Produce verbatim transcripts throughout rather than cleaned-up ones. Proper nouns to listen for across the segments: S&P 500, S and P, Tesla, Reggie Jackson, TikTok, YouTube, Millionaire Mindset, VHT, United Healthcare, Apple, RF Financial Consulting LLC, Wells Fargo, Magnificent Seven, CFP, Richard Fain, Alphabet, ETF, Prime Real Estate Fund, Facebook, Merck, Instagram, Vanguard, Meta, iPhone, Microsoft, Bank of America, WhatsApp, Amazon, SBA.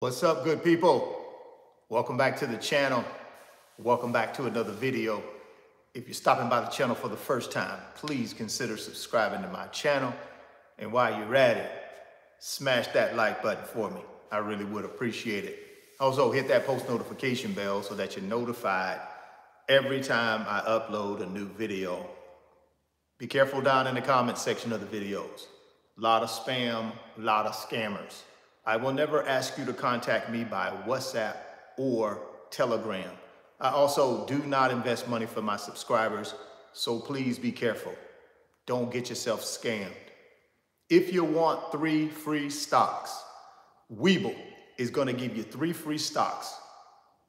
What's up, good people? Welcome back to the channel. Welcome back to another video. If you're stopping by the channel for the first time, please consider subscribing to my channel. And while you're at it, smash that like button for me. I really would appreciate it. Also, hit that post notification bell so that you're notified every time I upload a new video. Be careful down in the comment section of the videos. A lot of spam, a lot of scammers. I will never ask you to contact me by WhatsApp or Telegram. I also do not invest money for my subscribers, so please be careful. Don't get yourself scammed. If you want three free stocks, Webull is gonna give you three free stocks.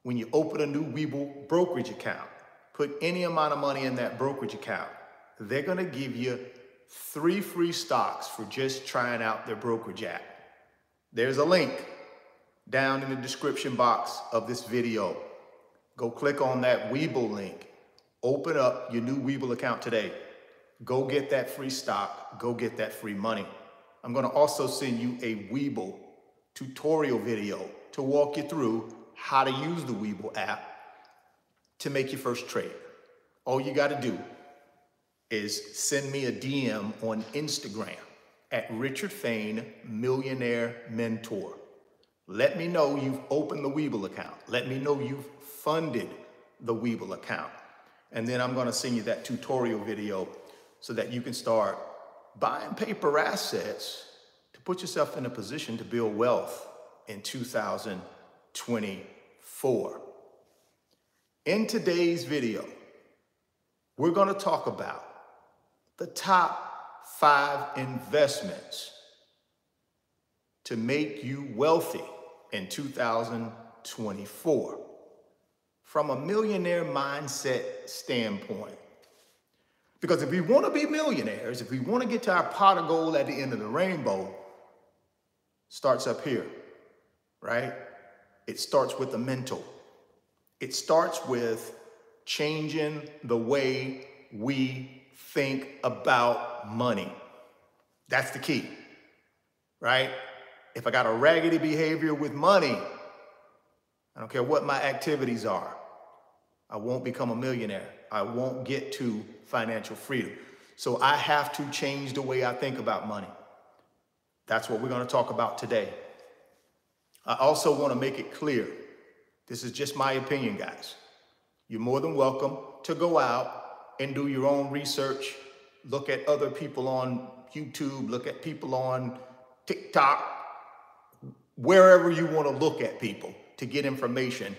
When you open a new Webull brokerage account, put any amount of money in that brokerage account, they're gonna give you three free stocks for just trying out their brokerage app. There's a link down in the description box of this video. Go click on that Webull link. Open up your new Webull account today. Go get that free stock. Go get that free money. I'm going to also send you a Webull tutorial video to walk you through how to use the Webull app to make your first trade. All you got to do is send me a D M on Instagram at Richard Fain Millionaire Mentor. Let me know you've opened the Webull account. Let me know you've funded the Webull account. And then I'm gonna send you that tutorial video so that you can start buying paper assets to put yourself in a position to build wealth in two thousand twenty-four. In today's video, we're gonna talk about the top five investments to make you wealthy in two thousand twenty-four. From a millionaire mindset standpoint. Because if we want to be millionaires, if we want to get to our pot of gold at the end of the rainbow, starts up here, right? It starts with the mental. It starts with changing the way we think about money. That's the key, right? If I got a raggedy behavior with money, I don't care what my activities are, I won't become a millionaire. I won't get to financial freedom. So I have to change the way I think about money. That's what we're going to talk about today. I also want to make it clear. This is just my opinion, guys. You're more than welcome to go out and do your own research. Look at other people on YouTube. Look at people on TikTok. Wherever you want to look at people to get information,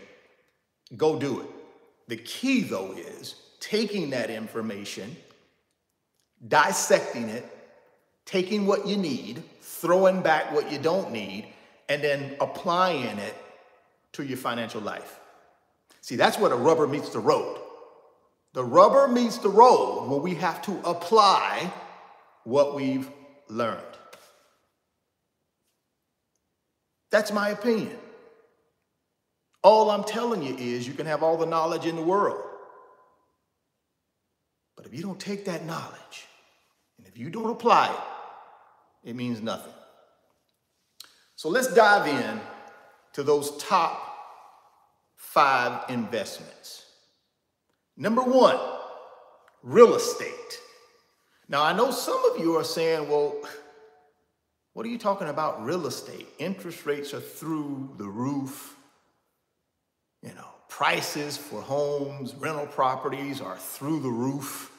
go do it. The key, though, is taking that information, dissecting it, taking what you need, throwing back what you don't need, and then applying it to your financial life. See, that's where the rubber meets the road. The rubber meets the road when we have to apply what we've learned. That's my opinion. All I'm telling you is you can have all the knowledge in the world. But if you don't take that knowledge, and if you don't apply it, it means nothing. So let's dive in to those top five investments. Number one, real estate. Now, I know some of you are saying, well, what are you talking about real estate? Interest rates are through the roof. You know, prices for homes, rental properties are through the roof.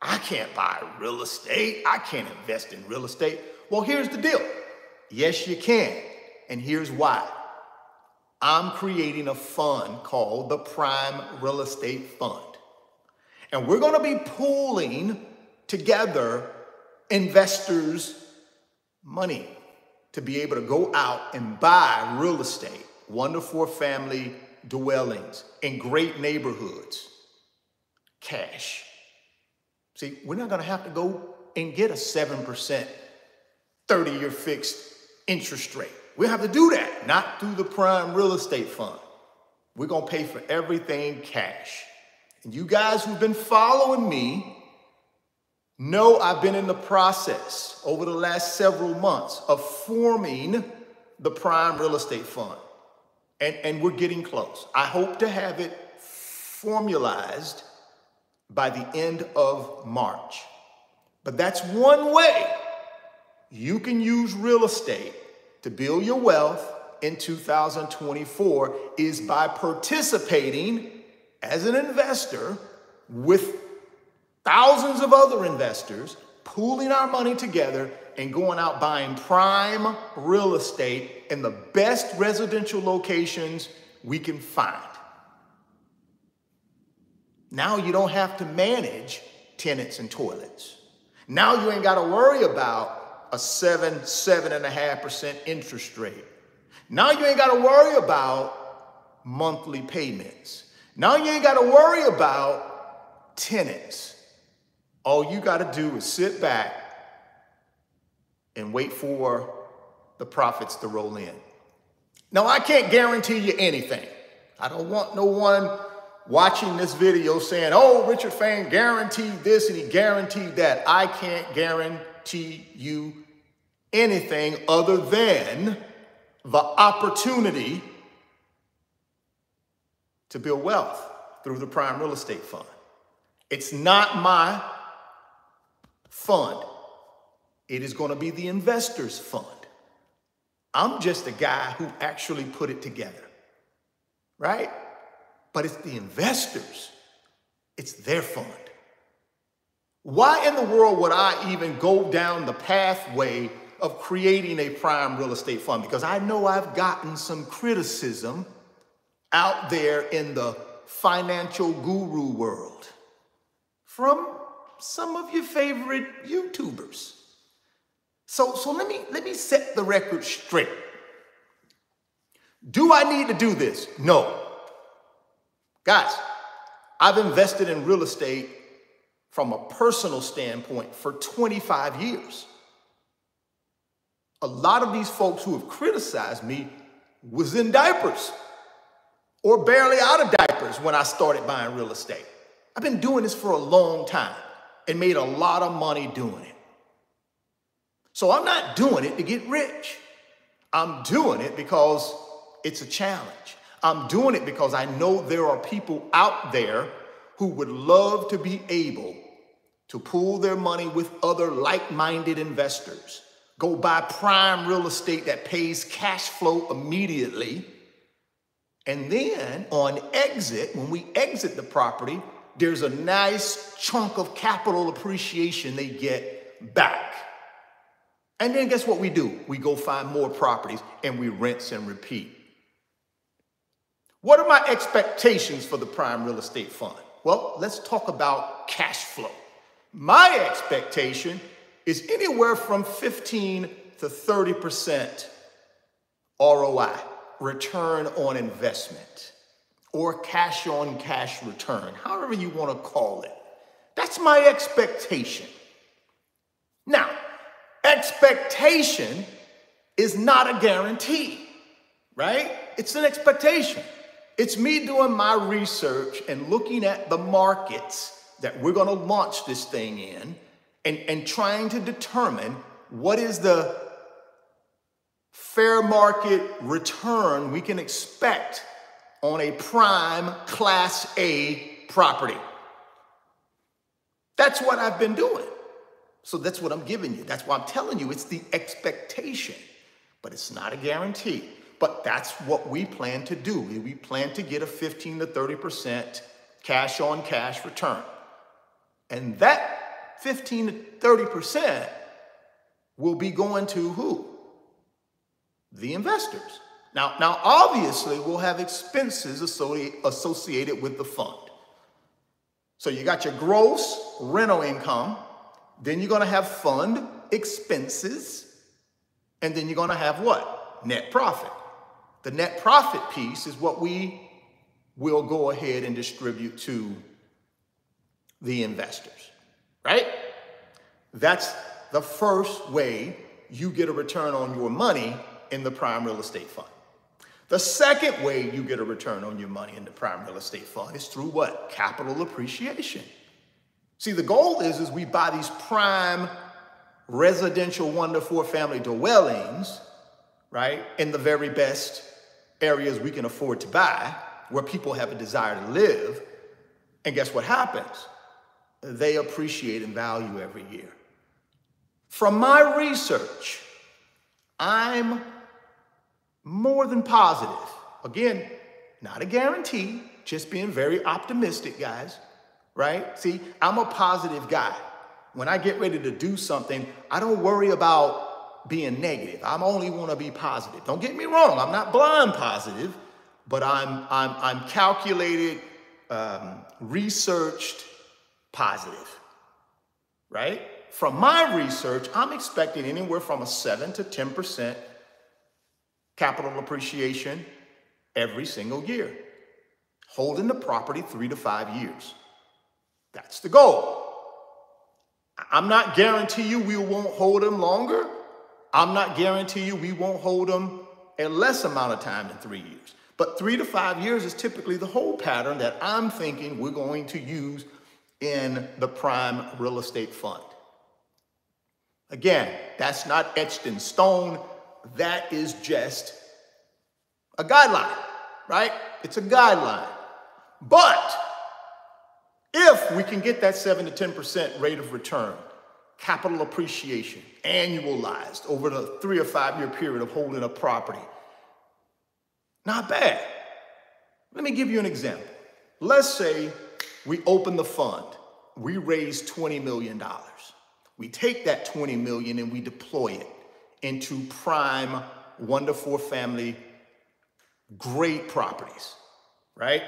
I can't buy real estate. I can't invest in real estate. Well, here's the deal. Yes, you can. And here's why. I'm creating a fund called the Prime Real Estate Fund. And we're going to be pooling together investors' money to be able to go out and buy real estate, one to four family dwellings in great neighborhoods, cash. See, we're not gonna have to go and get a seven percent thirty year fixed interest rate. We have to do that, not through the Prime Real Estate Fund. We're gonna pay for everything cash. And you guys who've been following me No, I've been in the process over the last several months of forming the Prime Real Estate Fund, and, and we're getting close. I hope to have it formalized by the end of March. But that's one way you can use real estate to build your wealth in two thousand twenty-four is by participating as an investor with thousands of other investors, pooling our money together and going out buying prime real estate in the best residential locations we can find. Now you don't have to manage tenants and toilets. Now you ain't got to worry about a seven, seven and a half percent interest rate. Now you ain't got to worry about monthly payments. Now you ain't got to worry about tenants. All you got to do is sit back and wait for the profits to roll in. Now, I can't guarantee you anything. I don't want no one watching this video saying, oh, Richard Fain guaranteed this and he guaranteed that. I can't guarantee you anything other than the opportunity to build wealth through the Prime Real Estate Fund. It's not my fund. It is going to be the investors' fund. I'm just a guy who actually put it together, right? But it's the investors. It's their fund. Why in the world would I even go down the pathway of creating a prime real estate fund? Because I know I've gotten some criticism out there in the financial guru world from some of your favorite YouTubers. So, so let me, let me set the record straight. Do I need to do this? No. Guys, I've invested in real estate from a personal standpoint for twenty-five years. A lot of these folks who have criticized me was in diapers or barely out of diapers when I started buying real estate. I've been doing this for a long time and made a lot of money doing it. So I'm not doing it to get rich. I'm doing it because it's a challenge. I'm doing it because I know there are people out there who would love to be able to pool their money with other like-minded investors, go buy prime real estate that pays cash flow immediately, and then on exit, when we exit the property, there's a nice chunk of capital appreciation they get back. And then guess what we do? We go find more properties and we rinse and repeat. What are my expectations for the Prime Real Estate Fund? Well, let's talk about cash flow. My expectation is anywhere from fifteen to thirty percent R O I, return on investment, or cash on cash return, however you want to call it. That's my expectation. Now, expectation is not a guarantee, right? It's an expectation. It's me doing my research and looking at the markets that we're going to launch this thing in and, and trying to determine what is the fair market return we can expect on a prime Class A property. That's what I've been doing. So that's what I'm giving you. That's why I'm telling you it's the expectation, but it's not a guarantee. But that's what we plan to do. We plan to get a fifteen to thirty percent cash on cash return. And that fifteen to thirty percent will be going to who? The investors. Now, now obviously, we'll have expenses associated with the fund. So you got your gross rental income, then you're going to have fund expenses, and then you're going to have what? Net profit. The net profit piece is what we will go ahead and distribute to the investors, right? That's the first way you get a return on your money in the Prime Real Estate Fund. The second way you get a return on your money in the Prime Real Estate Fund is through what? Capital appreciation. See, the goal is, is we buy these prime residential one to four family dwellings, right, in the very best areas we can afford to buy, where people have a desire to live. And guess what happens? They appreciate in value every year. From my research, I'm more than positive. Again, not a guarantee, just being very optimistic, guys, right? See, I'm a positive guy. When I get ready to do something, I don't worry about being negative. I only want to be positive. Don't get me wrong. I'm not blind positive, but I'm, I'm, I'm calculated, um, researched positive, right? From my research, I'm expecting anywhere from a seven to ten percent capital appreciation every single year, holding the property three to five years. That's the goal. I'm not guarantee you we won't hold them longer. I'm not guarantee you we won't hold them a less amount of time than three years. But three to five years is typically the whole pattern that I'm thinking we're going to use in the Prime Real Estate Fund. Again, that's not etched in stone. That is just a guideline, right? It's a guideline. But if we can get that seven to ten percent rate of return, capital appreciation, annualized over the three or five year period of holding a property, not bad. Let me give you an example. Let's say we open the fund. We raise twenty million dollars. We take that twenty million dollars and we deploy it into prime one to four family great properties, right?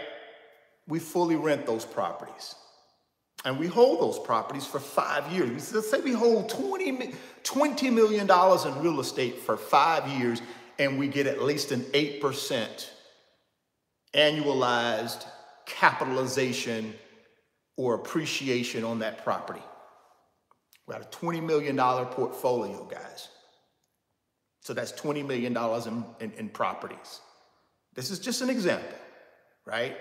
We fully rent those properties and we hold those properties for five years. Let's say we hold twenty million dollars in real estate for five years and we get at least an eight percent annualized capitalization or appreciation on that property. We got a twenty million dollars portfolio, guys. So that's twenty million dollars in, in, in properties. This is just an example, right?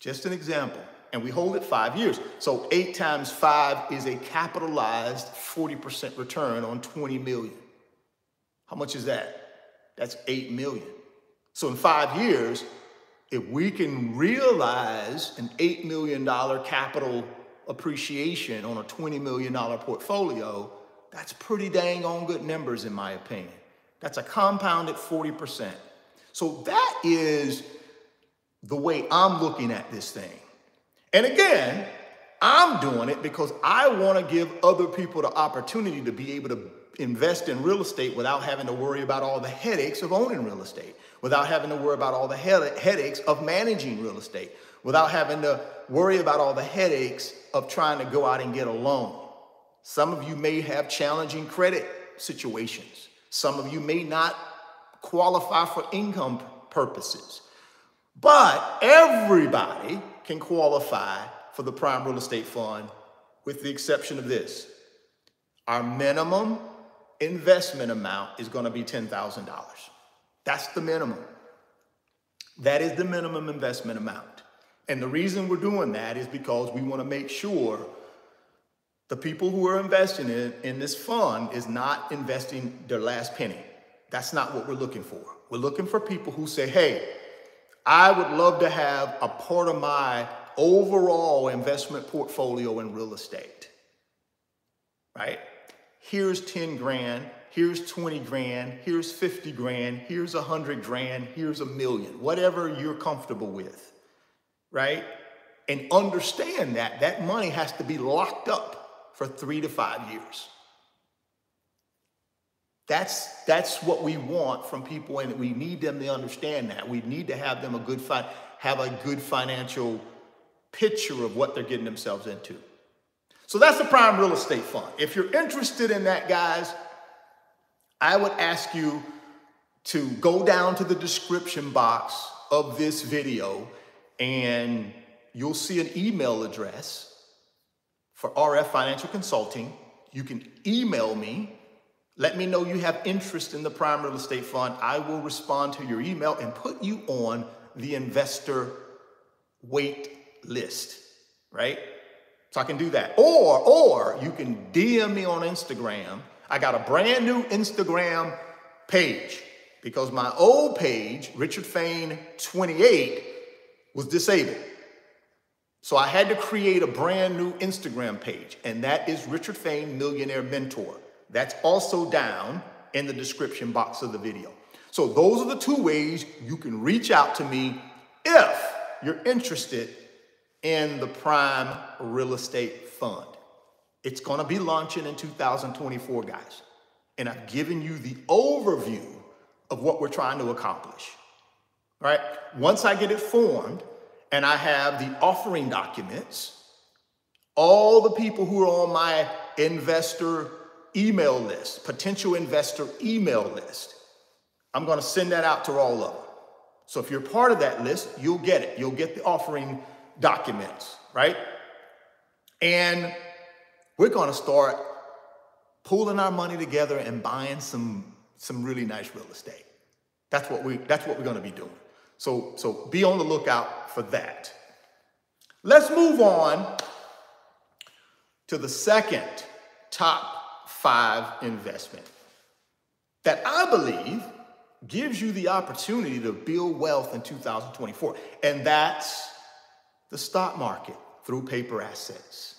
Just an example. And we hold it five years. So eight times five is a capitalized forty percent return on twenty million. How much is that? That's eight million. So in five years, if we can realize an eight million dollars capital appreciation on a twenty million dollars portfolio, that's pretty dang on good numbers in my opinion. That's a compounded forty percent. So that is the way I'm looking at this thing. And again, I'm doing it because I want to give other people the opportunity to be able to invest in real estate without having to worry about all the headaches of owning real estate, without having to worry about all the headaches of managing real estate, without having to worry about all the headaches of trying to go out and get a loan. Some of you may have challenging credit situations. Some of you may not qualify for income purposes. But everybody can qualify for the Prime Real Estate Fund with the exception of this. Our minimum investment amount is going to be ten thousand dollars. That's the minimum. That is the minimum investment amount. And the reason we're doing that is because we want to make sure the people who are investing in, in this fund is not investing their last penny. That's not what we're looking for. We're looking for people who say, hey, I would love to have a part of my overall investment portfolio in real estate, right? Here's ten grand, here's twenty grand, here's fifty grand, here's a hundred grand, here's a million, whatever you're comfortable with, right? And understand that that money has to be locked up for three to five years. That's, that's what we want from people, and we need them to understand that. We need to have them a good fi have a good financial picture of what they're getting themselves into. So that's the Prime Real Estate Fund. If you're interested in that, guys, I would ask you to go down to the description box of this video, and you'll see an email address for R F Financial Consulting. You can email me. Let me know you have interest in the Prime Real Estate Fund. I will respond to your email and put you on the investor wait list, right? So I can do that. Or, or you can D M me on Instagram. I got a brand new Instagram page because my old page, Richard Fain twenty-eight, was disabled. So I had to create a brand new Instagram page, and that is Richard Fain Millionaire Mentor. That's also down in the description box of the video. So those are the two ways you can reach out to me if you're interested in the Prime Real Estate Fund. It's going to be launching in two thousand twenty-four, guys. And I've given you the overview of what we're trying to accomplish. All right. Once I get it formed and I have the offering documents, all the people who are on my investor email list, potential investor email list, I'm going to send that out to all of them. So if you're part of that list, you'll get it. You'll get the offering documents, right? And we're going to start pooling our money together and buying some, some really nice real estate. That's what, we, that's what we're going to be doing. So, so be on the lookout for that. Let's move on to the second top five investment that I believe gives you the opportunity to build wealth in two thousand twenty-four. And that's the stock market through paper assets.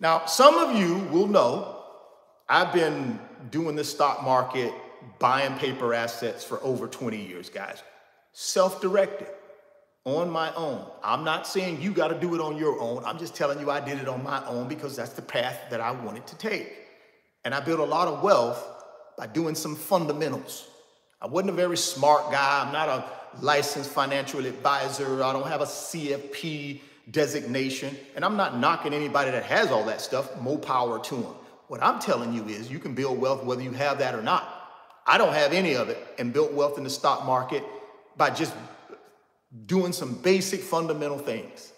Now, some of you will know I've been doing the stock market, buying paper assets for over twenty years, guys. Self-directed, on my own. I'm not saying you got to do it on your own. I'm just telling you I did it on my own because that's the path that I wanted to take. And I built a lot of wealth by doing some fundamentals. I wasn't a very smart guy. I'm not a licensed financial advisor. I don't have a C F P designation. And I'm not knocking anybody that has all that stuff. More power to them. What I'm telling you is you can build wealth whether you have that or not. I don't have any of it and built wealth in the stock market by just doing some basic fundamental things.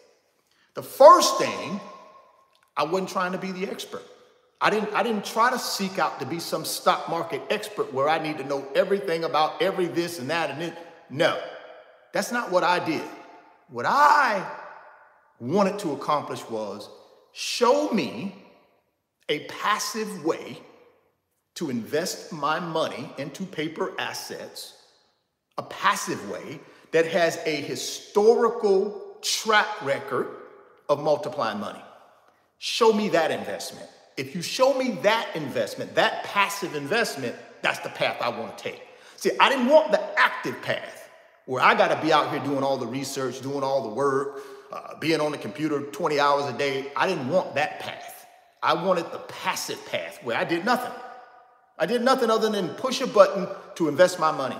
The first thing, I wasn't trying to be the expert. I didn't, I didn't try to seek out to be some stock market expert where I need to know everything about every this and that and it. No, that's not what I did. What I wanted to accomplish was show me a passive way to invest my money into paper assets, a passive way that has a historical track record of multiplying money. Show me that investment. If you show me that investment, that passive investment, that's the path I want to take. See, I didn't want the active path where I got to be out here doing all the research, doing all the work, uh, being on the computer twenty hours a day. I didn't want that path. I wanted the passive path where I did nothing. I did nothing other than push a button to invest my money.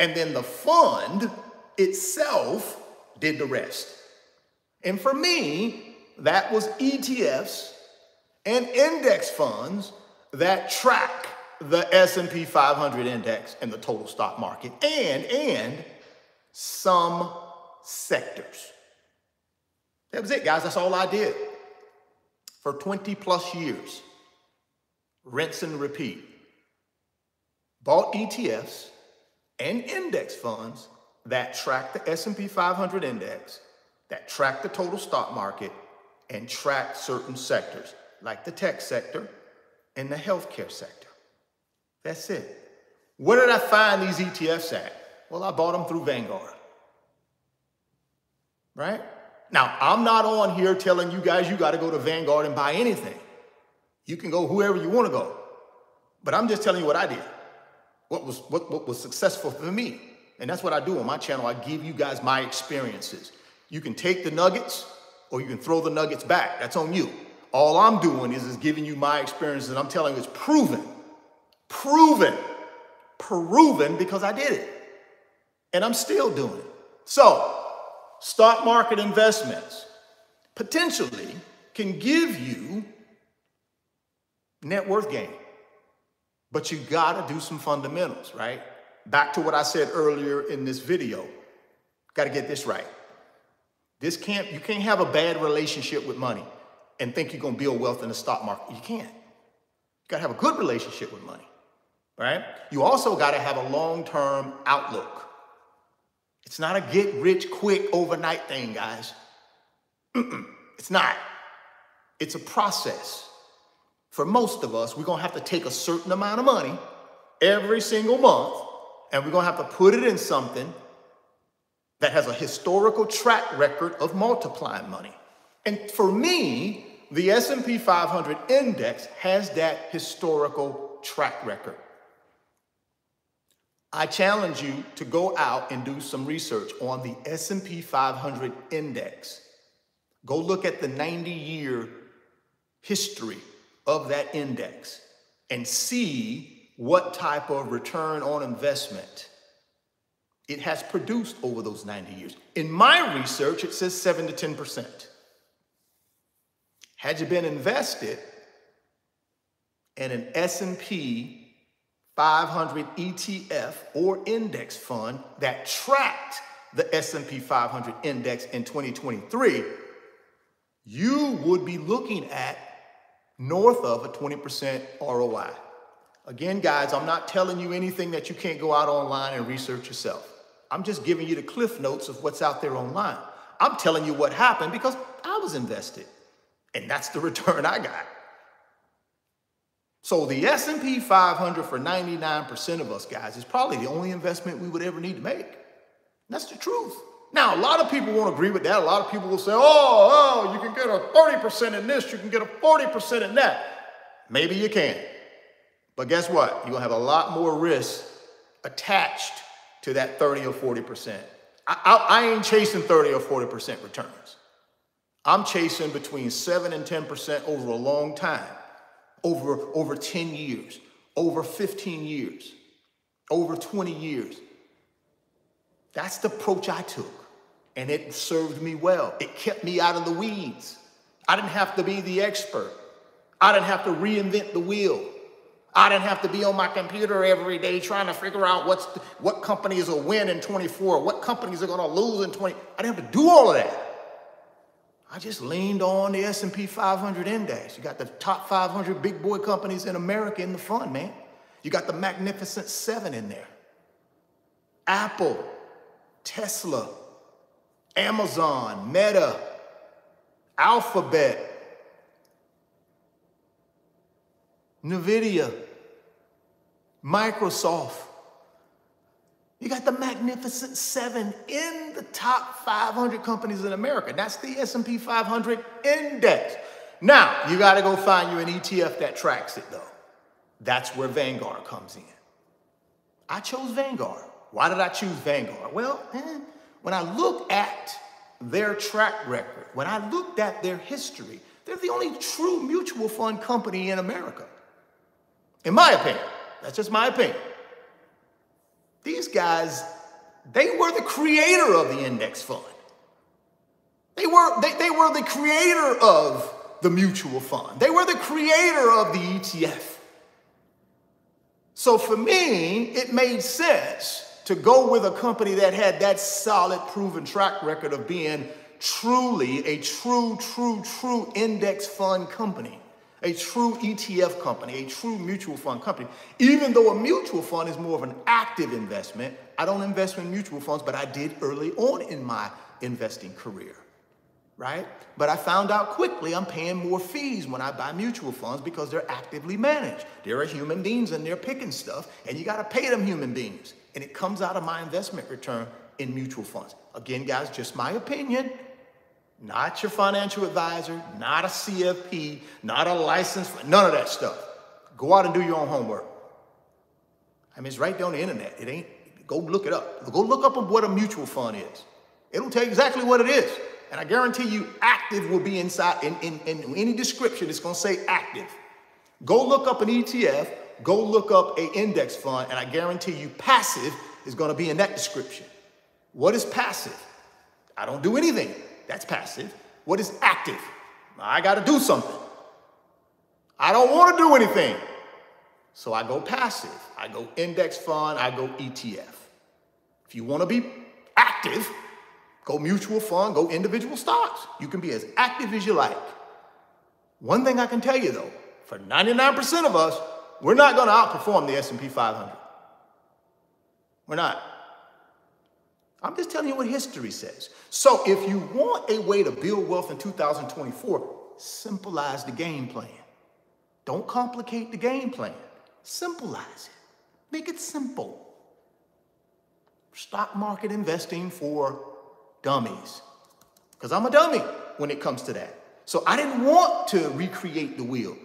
And then the fund itself did the rest. And for me, that was E T Fs and index funds that track the S and P five hundred index and the total stock market and, and some sectors. That was it, guys. That's all I did for twenty plus years. Rinse and repeat. Bought E T Fs and index funds that track the S and P five hundred index, that track the total stock market, and track certain sectors, like the tech sector and the healthcare sector. That's it. Where did I find these E T Fs at? Well, I bought them through Vanguard, right? Now, I'm not on here telling you guys you got to go to Vanguard and buy anything. You can go whoever you want to go, but I'm just telling you what I did, what was, what, what was successful for me. And that's what I do on my channel. I give you guys my experiences. You can take the nuggets or you can throw the nuggets back. That's on you. All I'm doing is, is giving you my experience, and I'm telling you it's proven, proven, proven because I did it. And I'm still doing it. So stock market investments potentially can give you net worth gain, but you got to do some fundamentals, right? Back to what I said earlier in this video. Got to get this right. This can't, you can't have a bad relationship with money and think you're going to build wealth in the stock market. You can't. You got to have a good relationship with money, right? You also got to have a long-term outlook. It's not a get-rich-quick overnight thing, guys. Mm-mm, it's not. It's a process. For most of us, we're going to have to take a certain amount of money every single month, and we're going to have to put it in something that has a historical track record of multiplying money. And for me, the S and P five hundred index has that historical track record. I challenge you to go out and do some research on the S and P five hundred index. Go look at the ninety-year history of that index and see what type of return on investment it has produced over those ninety years. In my research, it says seven to ten percent. Had you been invested in an S and P five hundred E T F or index fund that tracked the S and P five hundred index in twenty twenty-three, you would be looking at north of a twenty percent R O I. Again, guys, I'm not telling you anything that you can't go out online and research yourself. I'm just giving you the cliff notes of what's out there online. I'm telling you what happened because I was invested, and that's the return I got. So the S and P five hundred for ninety-nine percent of us, guys, is probably the only investment we would ever need to make. And that's the truth. Now, a lot of people won't agree with that. A lot of people will say, oh, oh, you can get a thirty percent in this, you can get a forty percent in that. Maybe you can. But guess what? You're going to have a lot more risk attached to that thirty or forty percent. I, I, I ain't chasing thirty or forty percent returns. I'm chasing between seven and ten percent over a long time, over, over ten years, over fifteen years, over twenty years. That's the approach I took, and it served me well. It kept me out of the weeds. I didn't have to be the expert. I didn't have to reinvent the wheel. I didn't have to be on my computer every day trying to figure out what's the, what companies will win in twenty-four, what companies are going to lose in twenty. I didn't have to do all of that. I just leaned on the S and P five hundred index. You got the top five hundred big boy companies in America in the fund, man. You got the Magnificent Seven in there. Apple, Tesla, Amazon, Meta, Alphabet, Nvidia, Microsoft. You got the Magnificent Seven in the top five hundred companies in America. That's the S and P five hundred index. Now, you got to go find you an E T F that tracks it, though. That's where Vanguard comes in. I chose Vanguard. Why did I choose Vanguard? Well, eh, when I look at their track record, when I looked at their history, they're the only true mutual fund company in America. In my opinion, that's just my opinion. These guys, they were the creator of the index fund. They were, they, they were the creator of the mutual fund. They were the creator of the E T F. So for me, it made sense to go with a company that had that solid proven track record of being truly a true, true, true index fund company, a true E T F company, a true mutual fund company. Even though a mutual fund is more of an active investment, I don't invest in mutual funds, but I did early on in my investing career, right? But I found out quickly I'm paying more fees when I buy mutual funds because they're actively managed. There are human beings and they're picking stuff, and you gotta pay them human beings. And it comes out of my investment return in mutual funds. Again, guys, just my opinion. Not your financial advisor, not a C F P, not a license, none of that stuff. Go out and do your own homework. I mean, it's right there on the internet. It ain't, go look it up. Go look up what a mutual fund is. It'll tell you exactly what it is. And I guarantee you active will be inside, in, in, in any description, it's gonna say active. Go look up an E T F, go look up an index fund, and I guarantee you passive is gonna be in that description. What is passive? I don't do anything. That's passive. What is active? I got to do something. I don't want to do anything. So I go passive. I go index fund. I go E T F. If you want to be active, go mutual fund, go individual stocks. You can be as active as you like. One thing I can tell you, though, for ninety-nine percent of us, we're not going to outperform the S and P five hundred. We're not. I'm just telling you what history says. So if you want a way to build wealth in two thousand twenty-four, Simplify the game plan. Don't complicate the game plan. Simplify it. Make it simple. Stock market investing for dummies. Because I'm a dummy when it comes to that. So I didn't want to recreate the wheel.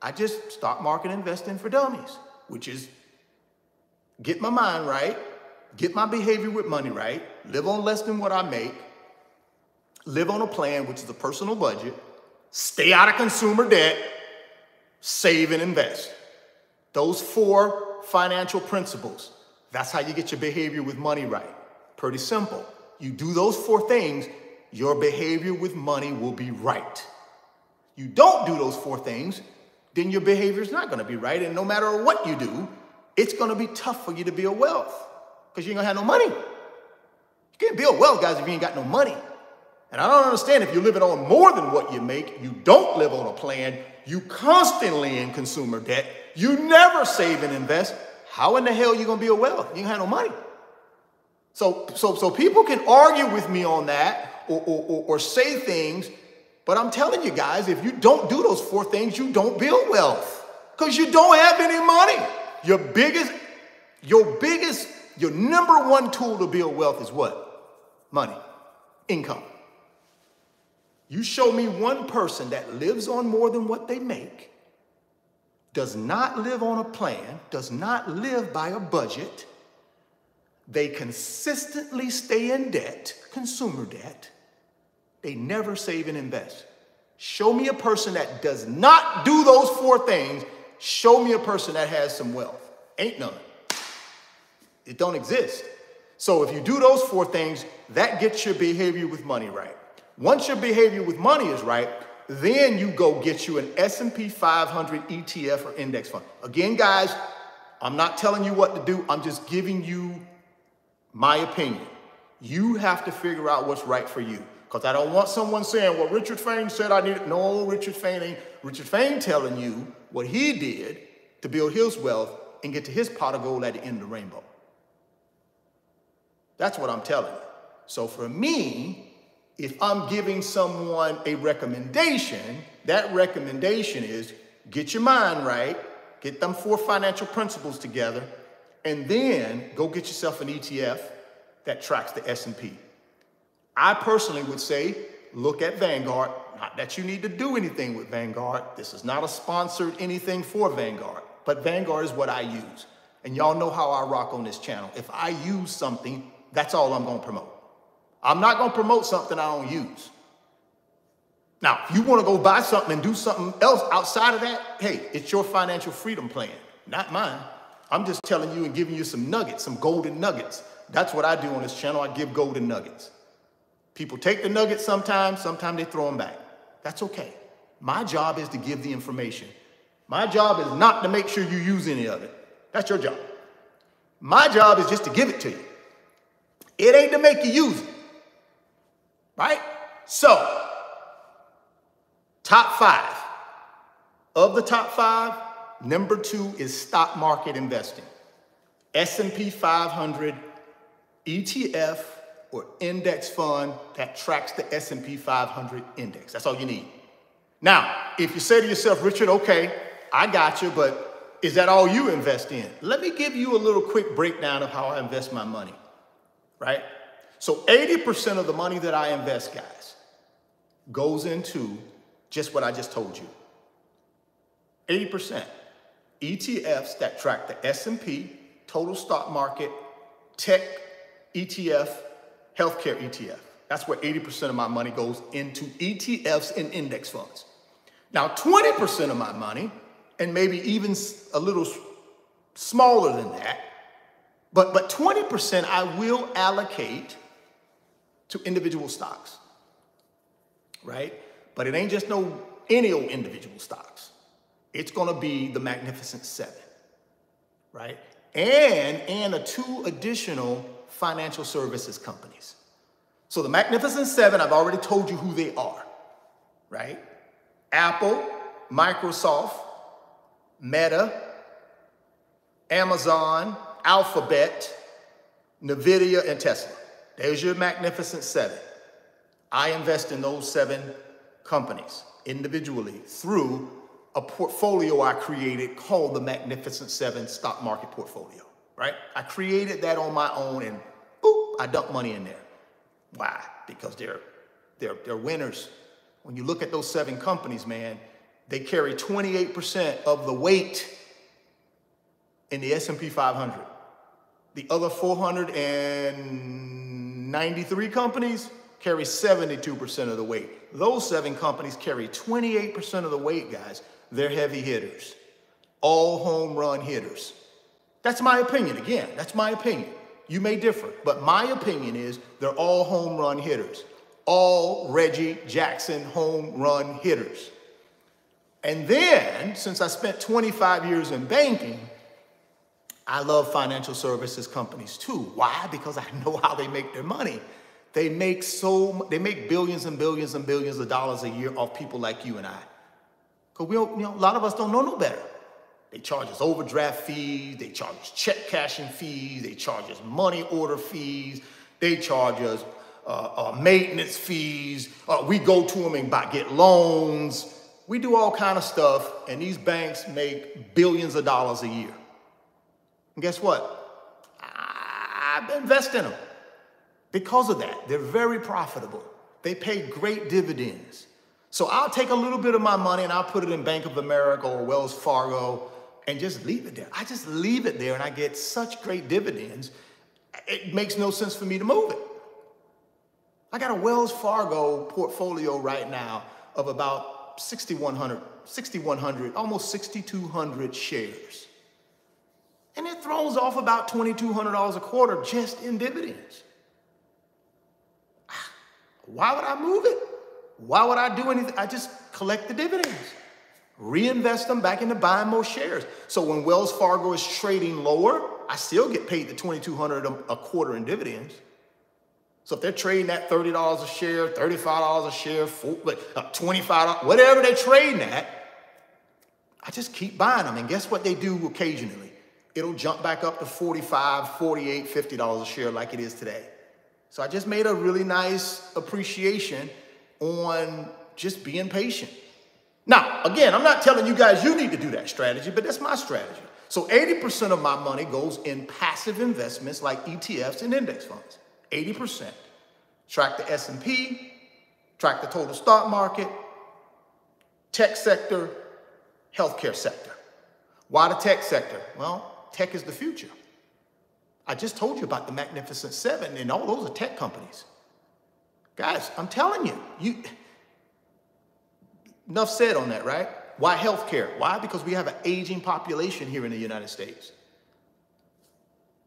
I just stock market investing for dummies, which is get my mind right, get my behavior with money right, live on less than what I make, live on a plan, which is a personal budget, stay out of consumer debt, save and invest. Those four financial principles. That's how you get your behavior with money right. Pretty simple. You do those four things, your behavior with money will be right. You don't do those four things, then your behavior is not going to be right. And no matter what you do, it's going to be tough for you to build wealth because you ain't going to have no money. You can't build wealth, guys, if you ain't got no money. And I don't understand if you're living on more than what you make, you don't live on a plan, you constantly in consumer debt, you never save and invest, how in the hell are you going to build wealth? You ain't have no money. So, so, so people can argue with me on that or, or, or, or say things, but I'm telling you guys, if you don't do those four things, you don't build wealth because you don't have any money. Your biggest, your biggest, your number one tool to build wealth is what? Money, income. You show me one person that lives on more than what they make, does not live on a plan, does not live by a budget. They consistently stay in debt, consumer debt. They never save and invest. Show me a person that does not do those four things. Show me a person that has some wealth. Ain't none. It don't exist. So if you do those four things, that gets your behavior with money right. Once your behavior with money is right, then you go get you an S and P five hundred E T F or index fund. Again, guys, I'm not telling you what to do. I'm just giving you my opinion. You have to figure out what's right for you. Because I don't want someone saying, well, Richard Fain said I need it. No, Richard Fain ain't. Richard Fain telling you what he did to build his wealth and get to his pot of gold at the end of the rainbow. That's what I'm telling you. So for me, if I'm giving someone a recommendation, that recommendation is get your mind right, get them four financial principles together, and then go get yourself an E T F that tracks the S and P. I personally would say, look at Vanguard. Not that you need to do anything with Vanguard. This is not a sponsored anything for Vanguard, but Vanguard is what I use. And y'all know how I rock on this channel. If I use something, that's all I'm gonna promote. I'm not gonna promote something I don't use. Now, if you wanna go buy something and do something else outside of that, hey, it's your financial freedom plan, not mine. I'm just telling you and giving you some nuggets, some golden nuggets. That's what I do on this channel. I give golden nuggets. People take the nuggets sometimes, sometimes they throw them back. That's okay. My job is to give the information. My job is not to make sure you use any of it. That's your job. My job is just to give it to you. It ain't to make you use it, right? So, top five. Of the top five, number two is stock market investing. S and P five hundred E T F or index fund that tracks the S and P five hundred index. That's all you need. Now, if you say to yourself, Richard, okay, I got you, but is that all you invest in? Let me give you a little quick breakdown of how I invest my money, right? So eighty percent of the money that I invest, guys, goes into just what I just told you. eighty percent E T Fs that track the S and P, total stock market, tech E T F, healthcare E T F. That's where eighty percent of my money goes into E T Fs and index funds. Now, twenty percent of my money, and maybe even a little smaller than that, but, but twenty percent I will allocate to individual stocks, right? But it ain't just no any old individual stocks. It's gonna be the Magnificent Seven, right? And, and a two additional financial services companies. So the Magnificent Seven, I've already told you who they are, right? Apple, Microsoft, Meta, Amazon, Alphabet, Nvidia, and Tesla. There's your Magnificent Seven. I invest in those seven companies individually through a portfolio I created called the Magnificent Seven Stock Market Portfolio, right? I created that on my own and boop, I dumped money in there. Why? Because they're, they're, they're winners. When you look at those seven companies, man, they carry twenty-eight percent of the weight in the S and P five hundred. The other four hundred ninety-three companies carry seventy-two percent of the weight. Those seven companies carry twenty-eight percent of the weight, guys. They're heavy hitters, all home run hitters. That's my opinion. Again, that's my opinion. You may differ, but my opinion is they're all home run hitters, all Reggie Jackson home run hitters. And then, since I spent twenty-five years in banking, I love financial services companies too. Why? Because I know how they make their money. They make so they make billions and billions and billions of dollars a year off people like you and I. Because we don't, you know, a lot of us don't know no better. They charge us overdraft fees, they charge us check cashing fees, they charge us money order fees, they charge us uh, uh, maintenance fees. Uh, we go to them and buy, get loans. We do all kind of stuff, and these banks make billions of dollars a year. And guess what? I invest in them. Because of that, they're very profitable. They pay great dividends. So I'll take a little bit of my money and I'll put it in Bank of America or Wells Fargo and just leave it there. I just leave it there and I get such great dividends. It makes no sense for me to move it. I got a Wells Fargo portfolio right now of about sixty-one hundred, sixty-one hundred, almost sixty-two hundred shares. And it throws off about twenty-two hundred dollars a quarter just in dividends. Why would I move it? Why would I do anything? I just collect the dividends, reinvest them back into buying more shares. So when Wells Fargo is trading lower, I still get paid the twenty-two hundred dollars a quarter in dividends. So if they're trading at thirty dollars a share, thirty-five dollars a share, twenty-five dollars, whatever they're trading at, I just keep buying them. And guess what they do occasionally? It'll jump back up to forty-five, forty-eight, fifty dollars a share like it is today. So I just made a really nice appreciation on just being patient. Now, again, I'm not telling you guys you need to do that strategy, but that's my strategy. So eighty percent of my money goes in passive investments like E T Fs and index funds, eighty percent. Track the S and P, track the total stock market, tech sector, healthcare sector. Why the tech sector? Well, tech is the future. I just told you about the Magnificent Seven, and all those are tech companies. Guys, I'm telling you, you, enough said on that, right? Why healthcare? Why? Because we have an aging population here in the United States.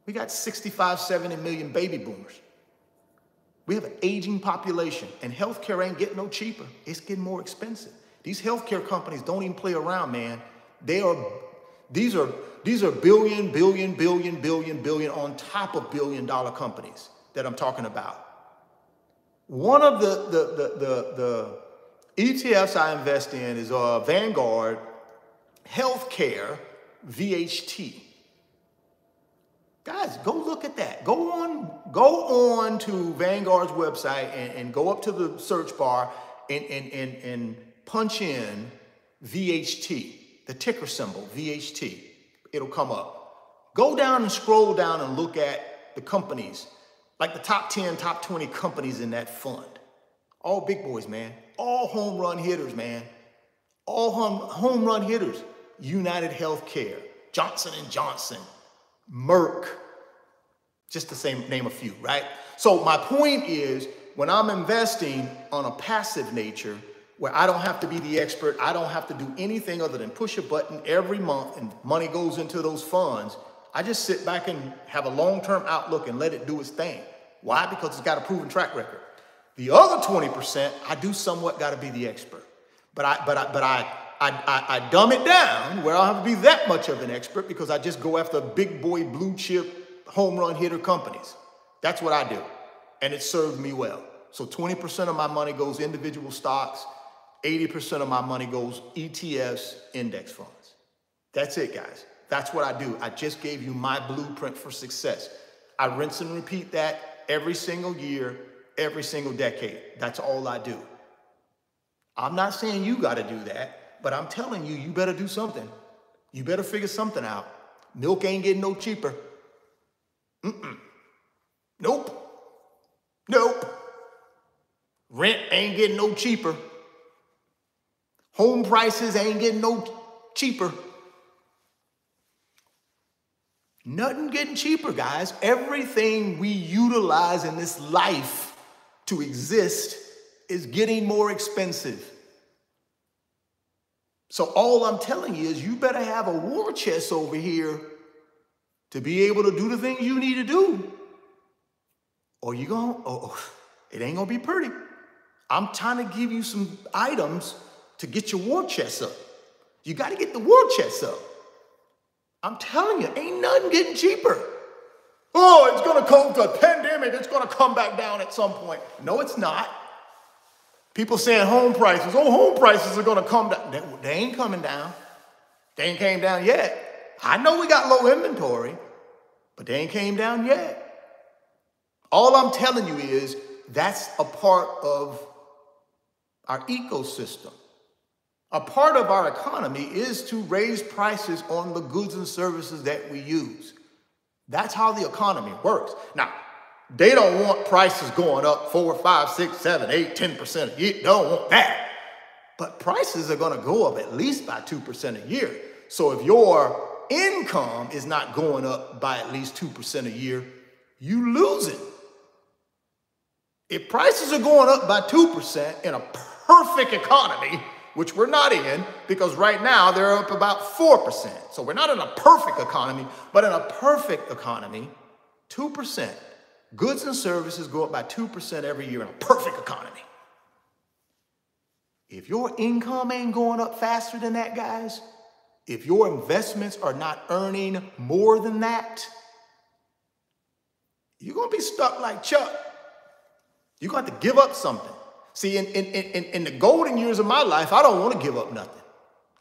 We got sixty-five, seventy million baby boomers. We have an aging population, and healthcare ain't getting no cheaper. It's getting more expensive. These healthcare companies don't even play around, man. They are, these are, These are billion, billion, billion, billion, billion on top of billion dollar companies that I'm talking about. One of the, the, the, the, the E T Fs I invest in is uh, Vanguard Healthcare V H T. Guys, go look at that. Go on, go on to Vanguard's website and, and go up to the search bar and, and, and, and punch in V H T, the ticker symbol, V H T. It'll come up. Go down and scroll down and look at the companies, like the top ten, top twenty companies in that fund. All big boys, man. All home run hitters, man. All home, home run hitters. United Healthcare, Johnson and Johnson, Merck, just the same name a few, right? So my point is, when I'm investing on a passive nature, where I don't have to be the expert, I don't have to do anything other than push a button every month and money goes into those funds, I just sit back and have a long-term outlook and let it do its thing. Why? Because it's got a proven track record. The other twenty percent, I do somewhat gotta be the expert. But I, but I, but I, I, I, I dumb it down where I don't have to be that much of an expert because I just go after big boy, blue chip, home run hitter companies. That's what I do. And it served me well. So twenty percent of my money goes individual stocks, eighty percent of my money goes E T Fs, index funds. That's it, guys. That's what I do. I just gave you my blueprint for success. I rinse and repeat that every single year, every single decade. That's all I do. I'm not saying you got to do that, but I'm telling you, you better do something. You better figure something out. Milk ain't getting no cheaper. Mm-mm. Nope. Nope. Rent ain't getting no cheaper. Home prices ain't getting no cheaper. Nothing getting cheaper, guys. Everything we utilize in this life to exist is getting more expensive. So all I'm telling you is you better have a war chest over here to be able to do the things you need to do. Or you're gonna, oh, it ain't gonna be pretty. I'm trying to give you some items to get your war chest up. You gotta get the war chest up. I'm telling you, ain't nothing getting cheaper. Oh, it's gonna come to a pandemic, it's gonna come back down at some point. No, it's not. People saying home prices, oh, home prices are gonna come down. They, they ain't coming down. They ain't came down yet. I know we got low inventory, but they ain't came down yet. All I'm telling you is that's a part of our ecosystem. A part of our economy is to raise prices on the goods and services that we use. That's how the economy works. Now, they don't want prices going up four, five, six, seven, eight, ten percent a year. They don't want that. But prices are going to go up at least by two percent a year. So if your income is not going up by at least two percent a year, you lose it. If prices are going up by two percent in a perfect economy, which we're not in, because right now they're up about four percent. So we're not in a perfect economy, but in a perfect economy, two percent. Goods and services go up by two percent every year in a perfect economy. If your income ain't going up faster than that, guys, if your investments are not earning more than that, you're going to be stuck like Chuck. You're going to have to give up something. See, in, in, in, in the golden years of my life, I don't want to give up nothing.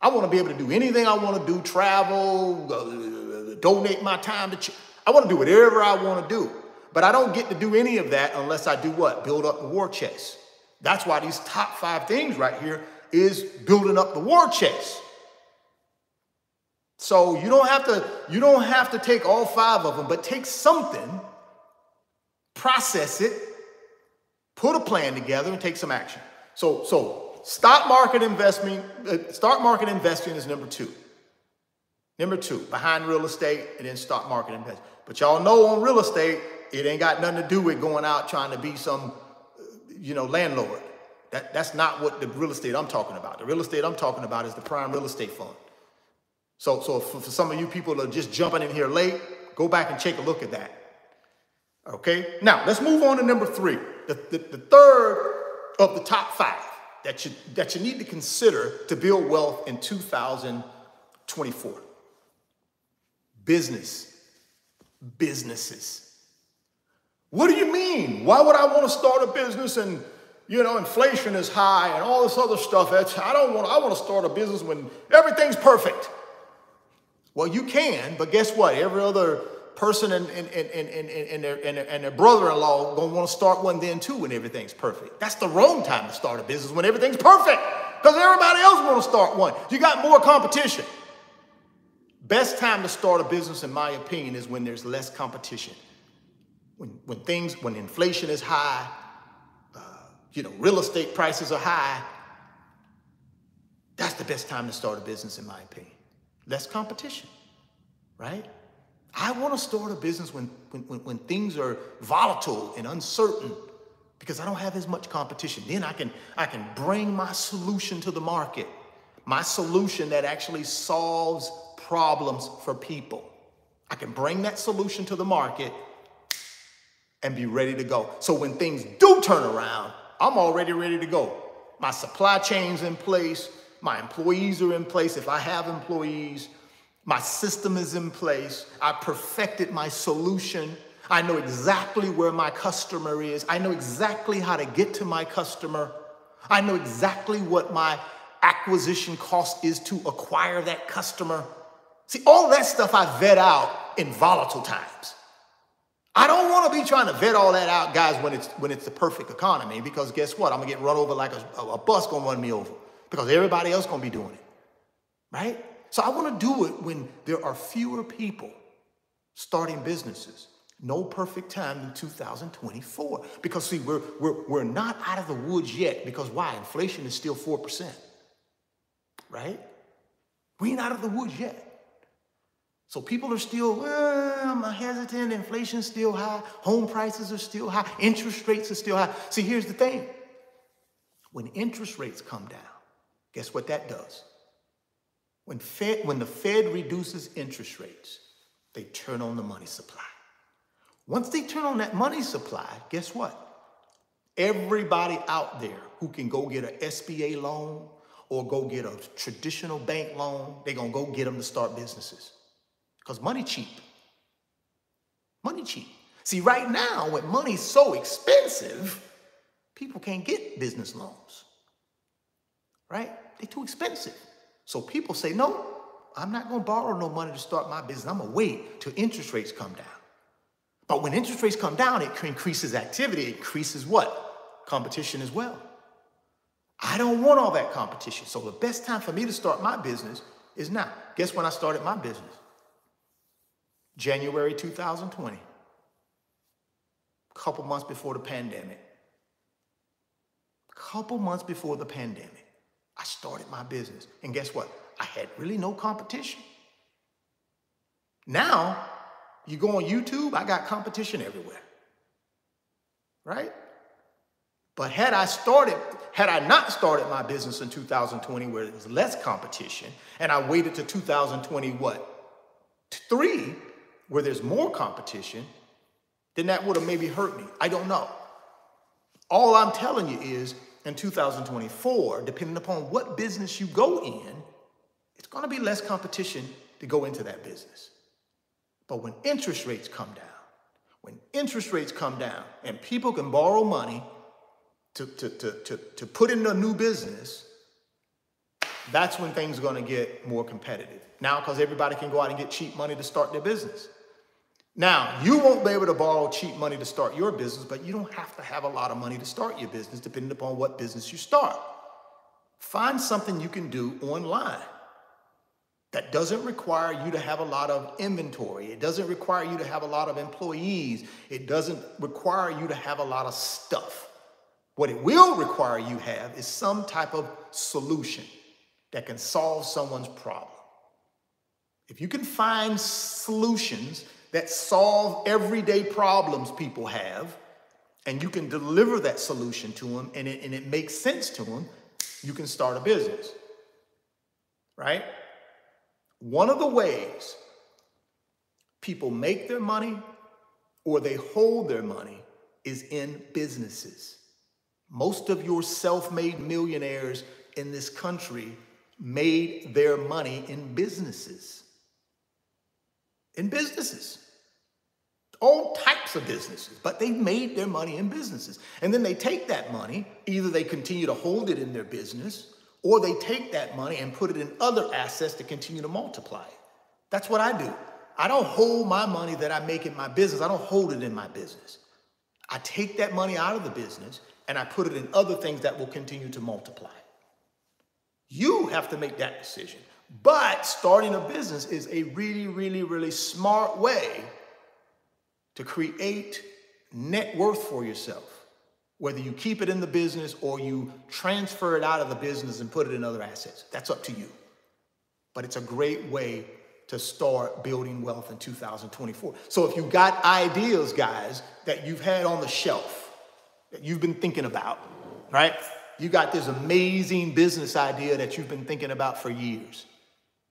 I want to be able to do anything I want to do, travel, uh, donate my time to ch- I want to do whatever I want to do. But I don't get to do any of that unless I do what? Build up the war chest. That's why these top five things right here is building up the war chest. So you don't have to, you don't have to take all five of them, but take something, process it, put a plan together, and take some action. So, so stock market investment, uh, stock market investing is number two. Number two, behind real estate and then stock market investing. But y'all know on real estate, it ain't got nothing to do with going out trying to be some, you know, landlord. That, that's not what the real estate I'm talking about. The real estate I'm talking about is the Prime Real Estate Fund. So, so for, for some of you people that are just jumping in here late, go back and take a look at that. Okay, now let's move on to number three. The, the, the third of the top five that you, that you need to consider to build wealth in two thousand twenty-four. Business. Businesses. What do you mean? Why would I want to start a business and, you know, inflation is high and all this other stuff? That's, I don't want, I want to start a business when everything's perfect. Well, you can, but guess what? Every other person and, and, and, and, and, their, and, their, and their brother-in-law gonna want to start one then too when everything's perfect. That's the wrong time to start a business, when everything's perfect, because everybody else want to start one. You got more competition. Best time to start a business, in my opinion, is when there's less competition. When, when things, when inflation is high, uh, you know, real estate prices are high, that's the best time to start a business, in my opinion. Less competition, right? I want to start a business when, when, when things are volatile and uncertain, because I don't have as much competition. Then I can, I can bring my solution to the market, my solution that actually solves problems for people. I can bring that solution to the market and be ready to go. So when things do turn around, I'm already ready to go. My supply chain's in place. My employees are in place if I have employees. My system is in place. I perfected my solution. I know exactly where my customer is. I know exactly how to get to my customer. I know exactly what my acquisition cost is to acquire that customer. See, all that stuff I vet out in volatile times. I don't want to be trying to vet all that out, guys, when it's, when it's the perfect economy, because guess what? I'm going to get run over like a, a bus going to run me over because everybody else going to be doing it, right? So I want to do it when there are fewer people starting businesses. No perfect time in two thousand twenty-four, because see, we're, we're, we're not out of the woods yet, because why? Inflation is still four percent, right? We ain't out of the woods yet. So people are still, well, I'm hesitant, inflation's still high, home prices are still high, interest rates are still high. See, here's the thing. When interest rates come down, guess what that does? When, Fed, when the Fed reduces interest rates, they turn on the money supply. Once they turn on that money supply, guess what? Everybody out there who can go get an S B A loan or go get a traditional bank loan, they're going to go get them to start businesses, because money cheap. Money cheap. See, right now, when money's so expensive, people can't get business loans, right? They're too expensive. So people say, no, I'm not going to borrow no money to start my business. I'm going to wait till interest rates come down. But when interest rates come down, it increases activity. It increases what? Competition as well. I don't want all that competition. So the best time for me to start my business is now. Guess when I started my business? January two thousand twenty. A couple months before the pandemic. A couple months before the pandemic, I started my business. And guess what? I had really no competition. Now, you go on YouTube, I got competition everywhere, right? But had I started, had I not started my business in two thousand twenty, where it was less competition, and I waited to two thousand twenty, what? Three, where there's more competition, then that would have maybe hurt me. I don't know. All I'm telling you is in two thousand twenty-four, depending upon what business you go in, it's going to be less competition to go into that business. But when interest rates come down, when interest rates come down and people can borrow money to, to, to, to, to put in a new business, that's when things are going to get more competitive. Now, because everybody can go out and get cheap money to start their business. Now, you won't be able to borrow cheap money to start your business, but you don't have to have a lot of money to start your business, depending upon what business you start. Find something you can do online that doesn't require you to have a lot of inventory. It doesn't require you to have a lot of employees. It doesn't require you to have a lot of stuff. What it will require you have is some type of solution that can solve someone's problem. If you can find solutions that solve everyday problems people have, and you can deliver that solution to them, and it, and it makes sense to them, you can start a business, right? One of the ways people make their money or they hold their money is in businesses. Most of your self-made millionaires in this country made their money in businesses. In businesses. All types of businesses, but they made their money in businesses. And then they take that money, either they continue to hold it in their business, or they take that money and put it in other assets to continue to multiply it. That's what I do. I don't hold my money that I make in my business. I don't hold it in my business. I take that money out of the business and I put it in other things that will continue to multiply. You have to make that decision. But starting a business is a really, really, really smart way to create net worth for yourself, whether you keep it in the business or you transfer it out of the business and put it in other assets. That's up to you. But it's a great way to start building wealth in two thousand twenty-four. So if you've got ideas, guys, that you've had on the shelf, that you've been thinking about, right? You got this amazing business idea that you've been thinking about for years,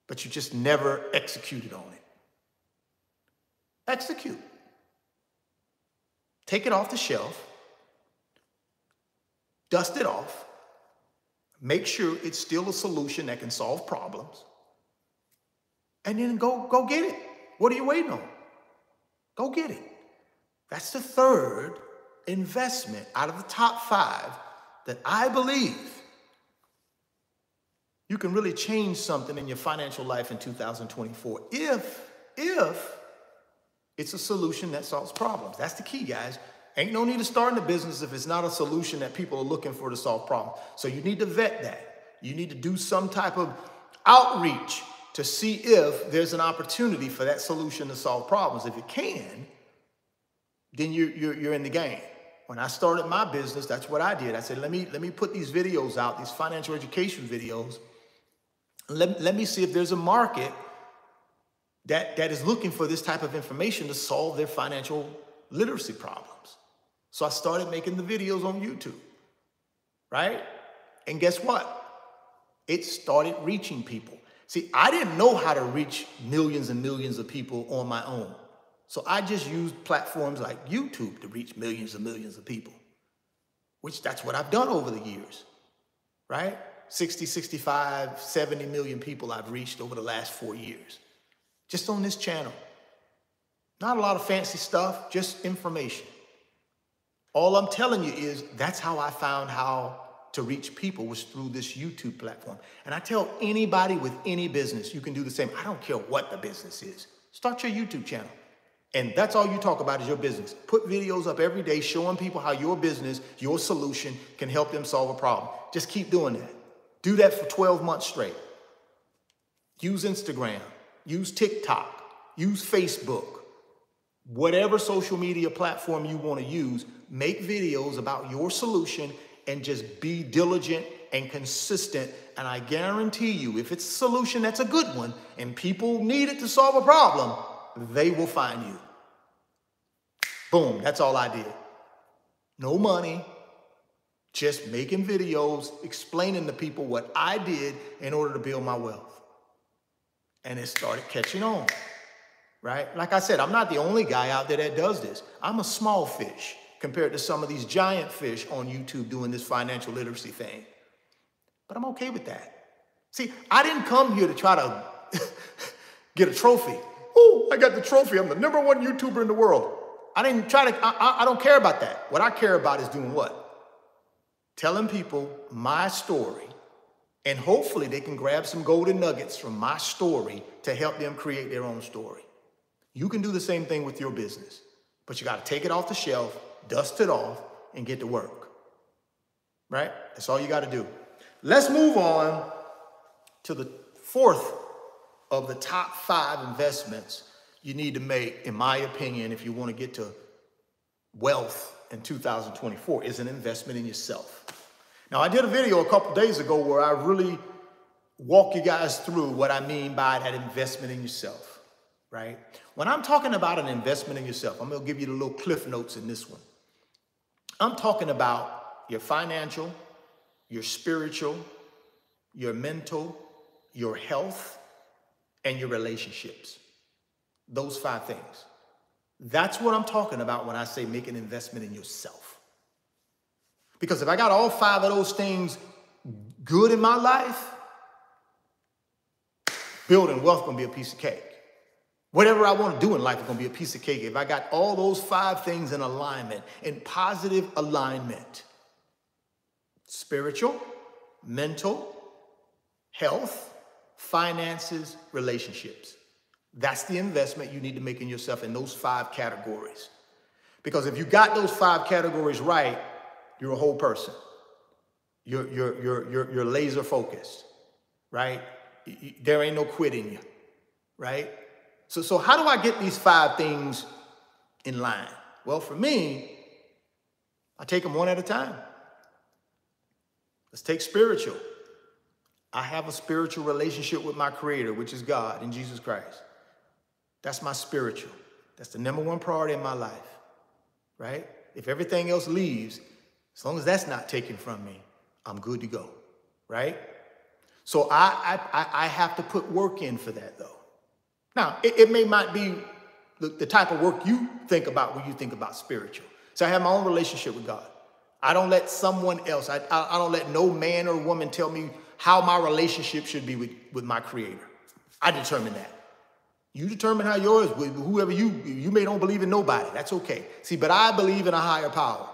but you just never executed on it. Execute. Take it off the shelf. Dust it off, make sure it's still a solution that can solve problems, and then go, go get it. What are you waiting on? Go get it. That's the third investment out of the top five that I believe you can really change something in your financial life in two thousand twenty-four if, if It's a solution that solves problems. That's the key, guys. Ain't no need to start in a business if it's not a solution that people are looking for to solve problems. So you need to vet that. You need to do some type of outreach to see if there's an opportunity for that solution to solve problems. If it can, then you're, you're, you're in the game. When I started my business, that's what I did. I said, let me, let me put these videos out, these financial education videos. Let, let me see if there's a market that, that is looking for this type of information to solve their financial literacy problems. So I started making the videos on YouTube, right? And guess what? It started reaching people. See, I didn't know how to reach millions and millions of people on my own. So I just used platforms like YouTube to reach millions and millions of people, which that's what I've done over the years, right? sixty, sixty-five, seventy million people I've reached over the last four years, just on this channel. Not a lot of fancy stuff, just information. All I'm telling you is that's how I found how to reach people was through this YouTube platform. And I tell anybody with any business, you can do the same. I don't care what the business is. Start your YouTube channel. And that's all you talk about is your business. Put videos up every day showing people how your business, your solution can help them solve a problem. Just keep doing that. Do that for twelve months straight. Use Instagram, use TikTok, use Facebook, whatever social media platform you want to use, make videos about your solution and just be diligent and consistent. And I guarantee you, if it's a solution that's a good one and people need it to solve a problem, they will find you. Boom, that's all I did. No money, just making videos, explaining to people what I did in order to build my wealth. And it started catching on, right? Like I said, I'm not the only guy out there that does this. I'm a small fish compared to some of these giant fish on YouTube doing this financial literacy thing. But I'm okay with that. See, I didn't come here to try to get a trophy. I got the trophy. I'm the number one YouTuber in the world. I didn't try to, I, I, I don't care about that. What I care about is doing what? Telling people my story, and hopefully they can grab some golden nuggets from my story to help them create their own story. You can do the same thing with your business, but you got to take it off the shelf, dust it off, and get to work, right? That's all you got to do. Let's move on to the fourth of the top five investments you need to make, in my opinion, if you want to get to wealth in two thousand twenty-four, is an investment in yourself. Now, I did a video a couple days ago where I really walk you guys through what I mean by that investment in yourself, right? When I'm talking about an investment in yourself, I'm going to give you the little cliff notes in this one. I'm talking about your financial, your spiritual, your mental, your health, and your relationships. Those five things. That's what I'm talking about when I say make an investment in yourself. Because if I got all five of those things good in my life, building wealth is going to be a piece of cake. Whatever I want to do in life is going to be a piece of cake if I got all those five things in alignment, in positive alignment. Spiritual, mental, health, finances, relationships. That's the investment you need to make in yourself in those five categories. Because if you got those five categories right, you're a whole person. You're, you're, you're, you're, you're laser focused, right? There ain't no quitting you, right? So, so how do I get these five things in line? Well, for me, I take them one at a time. Let's take spiritual. I have a spiritual relationship with my creator, which is God and Jesus Christ. That's my spiritual. That's the number one priority in my life, right? If everything else leaves, as long as that's not taken from me, I'm good to go, right? So I, I, I have to put work in for that, though. Now, it, it may not be the, the type of work you think about when you think about spiritual. So I have my own relationship with God. I don't let someone else, I, I, I don't let no man or woman tell me how my relationship should be with, with my creator. I determine that. You determine how yours, with whoever you, you may don't believe in nobody. That's okay. See, but I believe in a higher power.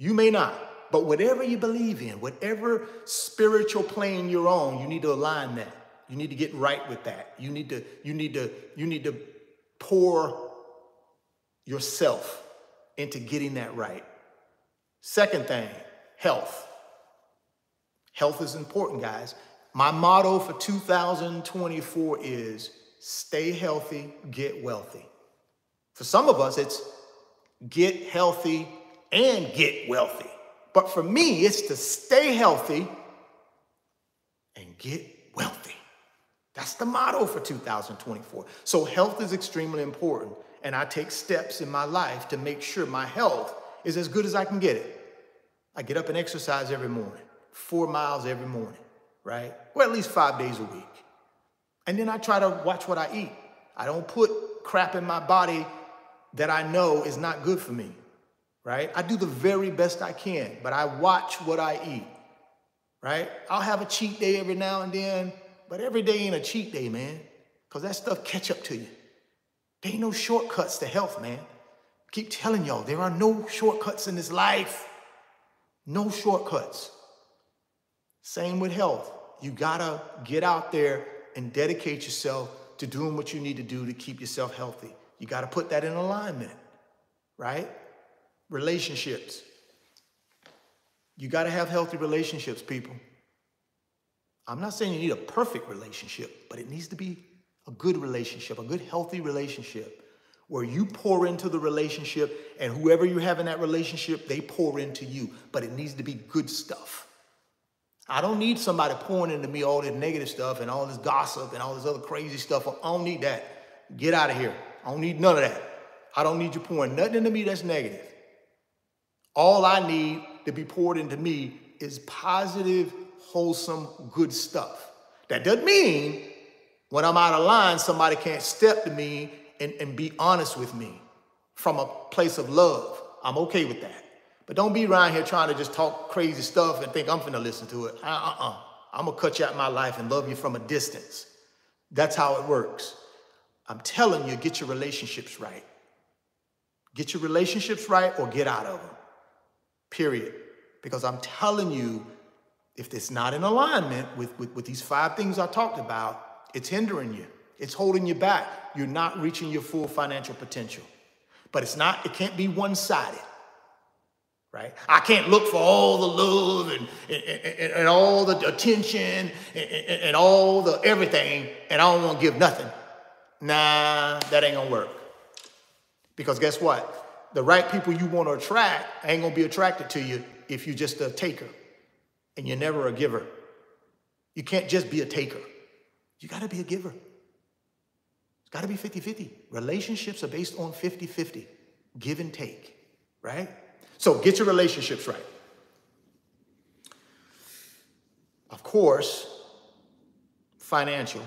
You may not, but whatever you believe in, whatever spiritual plane you're on, you need to align that. You need to get right with that. You need to, you need to, you need to pour yourself into getting that right. Second thing, health. Health is important, guys. My motto for two thousand twenty-four is stay healthy, get wealthy. For some of us, it's get healthy and get wealthy. But for me, it's to stay healthy and get wealthy. That's the motto for two thousand twenty-four. So health is extremely important. And I take steps in my life to make sure my health is as good as I can get it. I get up and exercise every morning, four miles every morning, right? Or at least five days a week. And then I try to watch what I eat. I don't put crap in my body that I know is not good for me, right? I do the very best I can, but I watch what I eat, right? I'll have a cheat day every now and then, but every day ain't a cheat day, man, because that stuff catch up to you. There ain't no shortcuts to health, man. I keep telling y'all, there are no shortcuts in this life. No shortcuts. Same with health. You gotta get out there and dedicate yourself to doing what you need to do to keep yourself healthy. You got to put that in alignment, right? Relationships. You got to have healthy relationships, people. I'm not saying you need a perfect relationship, but it needs to be a good relationship, a good healthy relationship where you pour into the relationship and whoever you have in that relationship, they pour into you, but it needs to be good stuff. I don't need somebody pouring into me all this negative stuff and all this gossip and all this other crazy stuff. I don't need that. Get out of here. I don't need none of that. I don't need you pouring nothing into me that's negative. All I need to be poured into me is positive, wholesome, good stuff. That doesn't mean when I'm out of line, somebody can't step to me and, and be honest with me from a place of love. I'm okay with that. But don't be around here trying to just talk crazy stuff and think I'm finna listen to it. Uh-uh. I'm gonna cut you out of my life and love you from a distance. That's how it works. I'm telling you, get your relationships right. Get your relationships right or get out of them, period. Because I'm telling you, if it's not in alignment with, with, with these five things I talked about, it's hindering you. It's holding you back. You're not reaching your full financial potential. But it's not, it can't be one-sided. Right? I can't look for all the love and, and, and, and all the attention and, and, and all the everything, and I don't want to give nothing. Nah, that ain't going to work. Because guess what? The right people you want to attract ain't going to be attracted to you if you're just a taker and you're never a giver. You can't just be a taker. You got to be a giver. It's got to be fifty fifty. Relationships are based on fifty fifty, give and take, right? So get your relationships right. Of course, financial.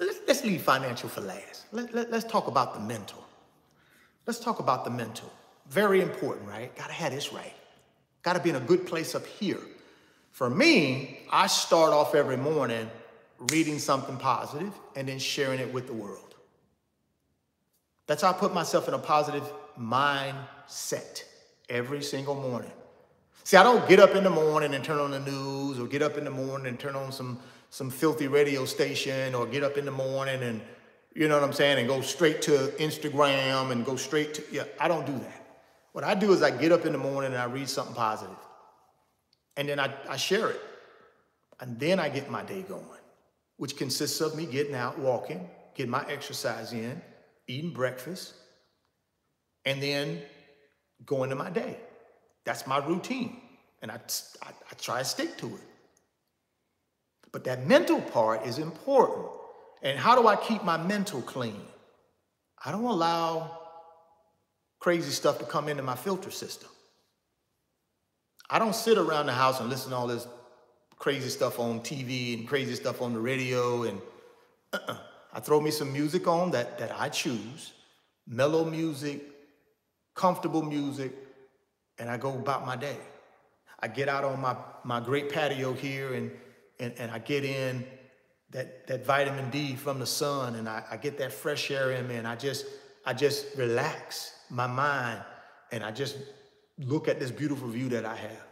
Let's, let's leave financial for last. Let, let, let's talk about the mental. Let's talk about the mental. Very important, right? Gotta have this right. Gotta be in a good place up here. For me, I start off every morning reading something positive and then sharing it with the world. That's how I put myself in a positive mindset every single morning. See, I don't get up in the morning and turn on the news or get up in the morning and turn on some, some filthy radio station or get up in the morning and, you know what I'm saying, and go straight to Instagram and go straight to, yeah, I don't do that. What I do is I get up in the morning and I read something positive and then I, I share it. And then I get my day going, which consists of me getting out, walking, getting my exercise in, eating breakfast, and then going to my day. That's my routine. And I, I, I try to stick to it. But that mental part is important. And how do I keep my mental clean? I don't allow crazy stuff to come into my filter system. I don't sit around the house and listen to all this crazy stuff on T V and crazy stuff on the radio. And uh-uh. I throw me some music on that, that I choose. Mellow music, comfortable music, and I go about my day. I get out on my, my great patio here and, and, and I get in that, that vitamin D from the sun and I, I get that fresh air in me and I just, I just relax my mind and I just look at this beautiful view that I have.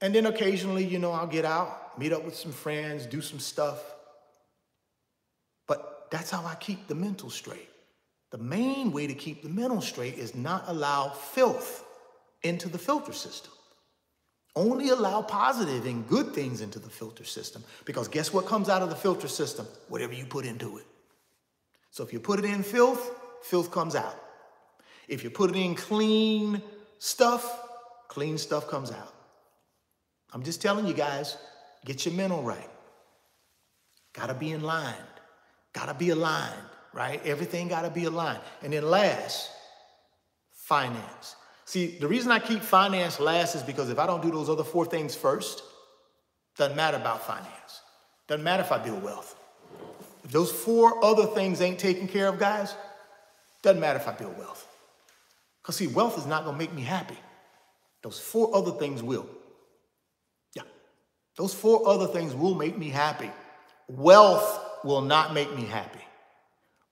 And then occasionally, you know, I'll get out, meet up with some friends, do some stuff. But that's how I keep the mental straight. The main way to keep the mental straight is not allow filth into the filter system. Only allow positive and good things into the filter system, because guess what comes out of the filter system? Whatever you put into it. So if you put it in filth, filth comes out. If you put it in clean stuff, clean stuff comes out. I'm just telling you guys, get your mental right. Gotta be in line. Gotta be aligned, right? Everything gotta be aligned. And then last, finance. See, the reason I keep finance last is because if I don't do those other four things first, doesn't matter about finance. Doesn't matter if I build wealth. If those four other things ain't taken care of, guys, doesn't matter if I build wealth. Because see, wealth is not gonna make me happy. Those four other things will. Yeah, those four other things will make me happy. Wealth will not make me happy.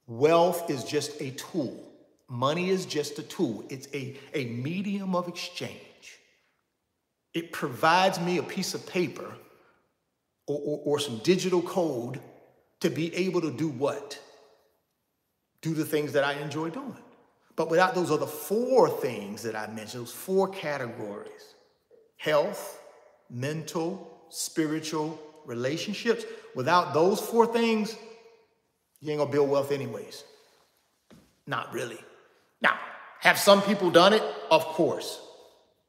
Wealth is just a tool. Money is just a tool. It's a, a medium of exchange. It provides me a piece of paper or, or, or some digital code to be able to do what? Do the things that I enjoy doing. But without those other four things that I mentioned, those four categories, health, mental, spiritual, relationships, without those four things, you ain't gonna build wealth anyways. Not really. Now, have some people done it? Of course.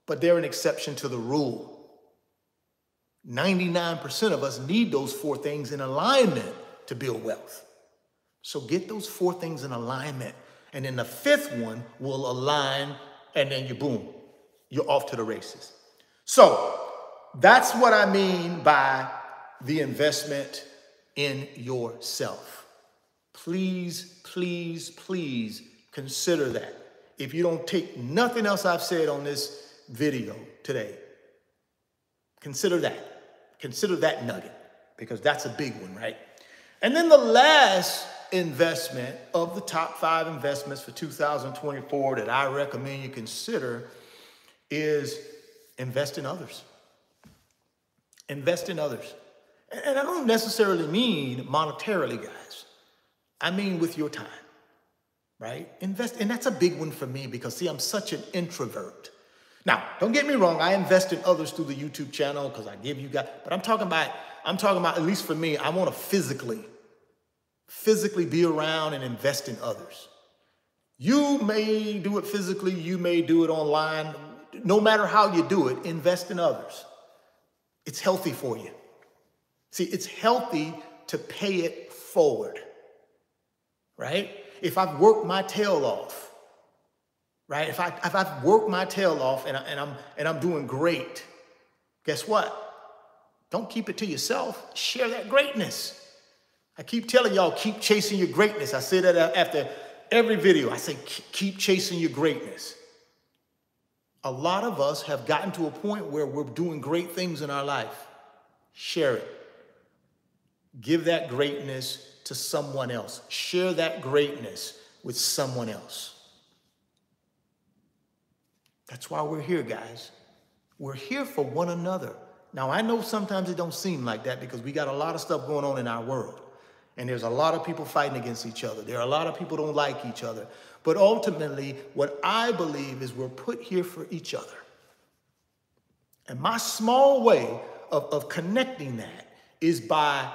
But they're an exception to the rule. ninety-nine percent of us need those four things in alignment to build wealth. So get those four things in alignment. And then the fifth one will align, and then you boom, you're off to the races. So that's what I mean by the investment in yourself. Please, please, please consider that. If you don't take nothing else I've said on this video today, consider that. Consider that nugget, because that's a big one, right? And then the last investment of the top five investments for two thousand twenty-four that I recommend you consider is invest in others. Invest in others. And I don't necessarily mean monetarily, guys. I mean with your time, right? Invest, and that's a big one for me because, see, I'm such an introvert. Now, don't get me wrong. I invest in others through the YouTube channel because I give you guys, but I'm talking about, I'm talking about, at least for me, I want to physically, physically be around and invest in others. You may do it physically. You may do it online. No matter how you do it, invest in others. It's healthy for you. See, it's healthy to pay it forward. Right? If I've worked my tail off, right? If, I, if I've worked my tail off and, I, and, I'm, and I'm doing great, guess what? Don't keep it to yourself. Share that greatness. I keep telling y'all, keep chasing your greatness. I say that after every video. I say, keep chasing your greatness. A lot of us have gotten to a point where we're doing great things in our life. Share it. Give that greatness to someone else. Share that greatness with someone else. That's why we're here, guys. We're here for one another. Now, I know sometimes it don't seem like that because we got a lot of stuff going on in our world. And there's a lot of people fighting against each other. There are a lot of people who don't like each other. But ultimately, what I believe is we're put here for each other. And my small way of, of connecting that is by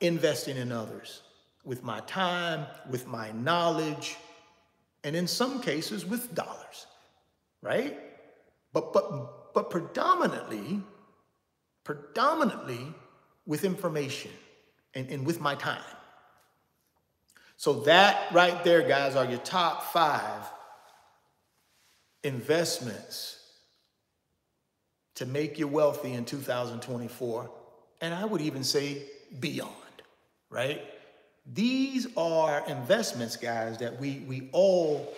investing in others with my time, with my knowledge, and in some cases with dollars, right? But, but, but predominantly, predominantly with information and, and with my time. So that right there, guys, are your top five investments to make you wealthy in two thousand twenty-four. And I would even say beyond. Right? These are investments, guys, that we, we all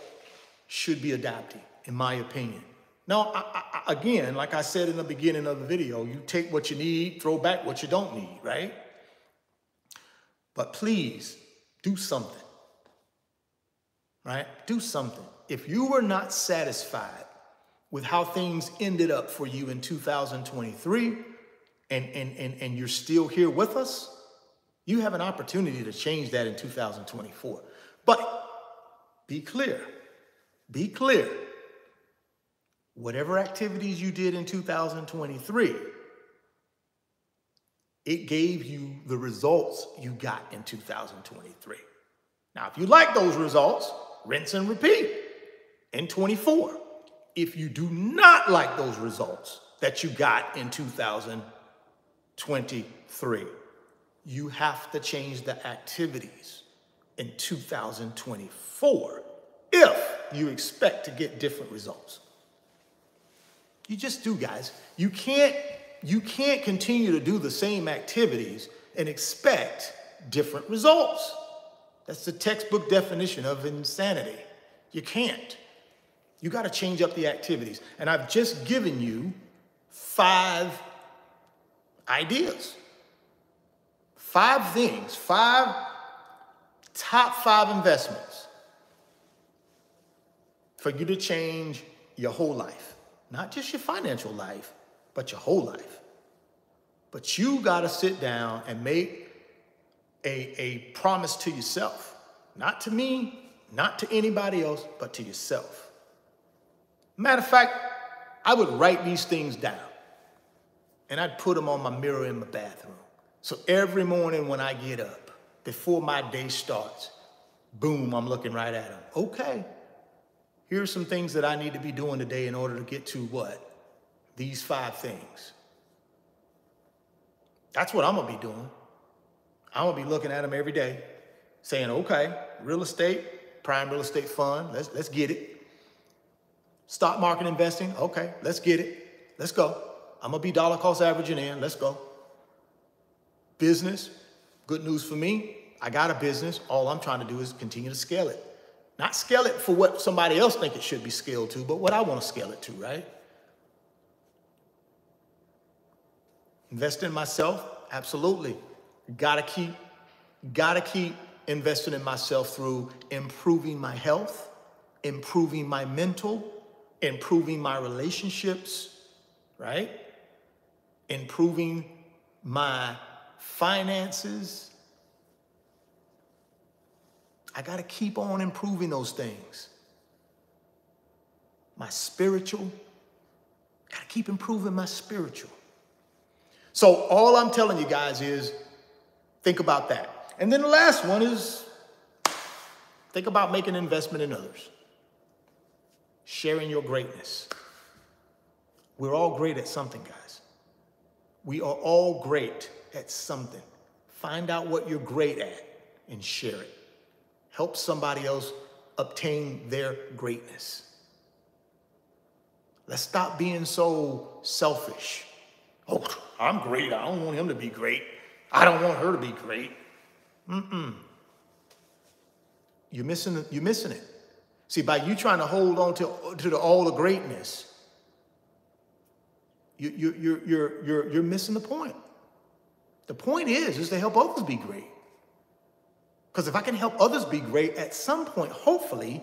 should be adopting, in my opinion. Now, I, I, again, like I said in the beginning of the video, you take what you need, throw back what you don't need, right? But please do something, right? Do something. If you were not satisfied with how things ended up for you in two thousand twenty-three and, and, and, and you're still here with us, You have an opportunity to change that in two thousand twenty-four. But be clear, be clear. Whatever activities you did in two thousand twenty-three, it gave you the results you got in two thousand twenty-three. Now, if you like those results, rinse and repeat in twenty-four. If you do not like those results that you got in two thousand twenty-three, you have to change the activities in two thousand twenty-four if you expect to get different results. You just do, guys. You can't, you can't continue to do the same activities and expect different results. That's the textbook definition of insanity. You can't. You got to change up the activities. And I've just given you five ideas. Five things, five top five investments for you to change your whole life. Not just your financial life, but your whole life. But you got to sit down and make a, a promise to yourself. Not to me, not to anybody else, but to yourself. Matter of fact, I would write these things down and I'd put them on my mirror in my bathroom. So every morning when I get up, before my day starts, boom, I'm looking right at them. Okay. Here are some things that I need to be doing today in order to get to what? These five things. That's what I'm gonna be doing. I'm gonna be looking at them every day, saying, okay, real estate, Prime Real Estate Fund, let's, let's get it. Stock market investing, okay, let's get it. Let's go. I'm gonna be dollar cost averaging in, let's go. Business, good news for me, I got a business. All I'm trying to do is continue to scale it. Not scale it for what somebody else think it should be scaled to, but what I want to scale it to, right? Invest in myself, absolutely. Gotta keep, gotta keep investing in myself through improving my health, improving my mental, improving my relationships, right? Improving my finances. I got to keep on improving those things. My spiritual, got to keep improving my spiritual. So all I'm telling you guys is think about that. And then the last one is think about making an investment in others. Sharing your greatness. We're all great at something, guys. We are all great at something. Find out what you're great at and share it. Help somebody else obtain their greatness. Let's stop being so selfish. Oh, I'm great. I don't want him to be great. I don't want her to be great. Mm-mm. You're missing, you're missing it. See, by you trying to hold on to, to the, all the greatness, you, you, you're, you're, you're, you're missing the point. The point is, is to help others be great. Because if I can help others be great, at some point, hopefully,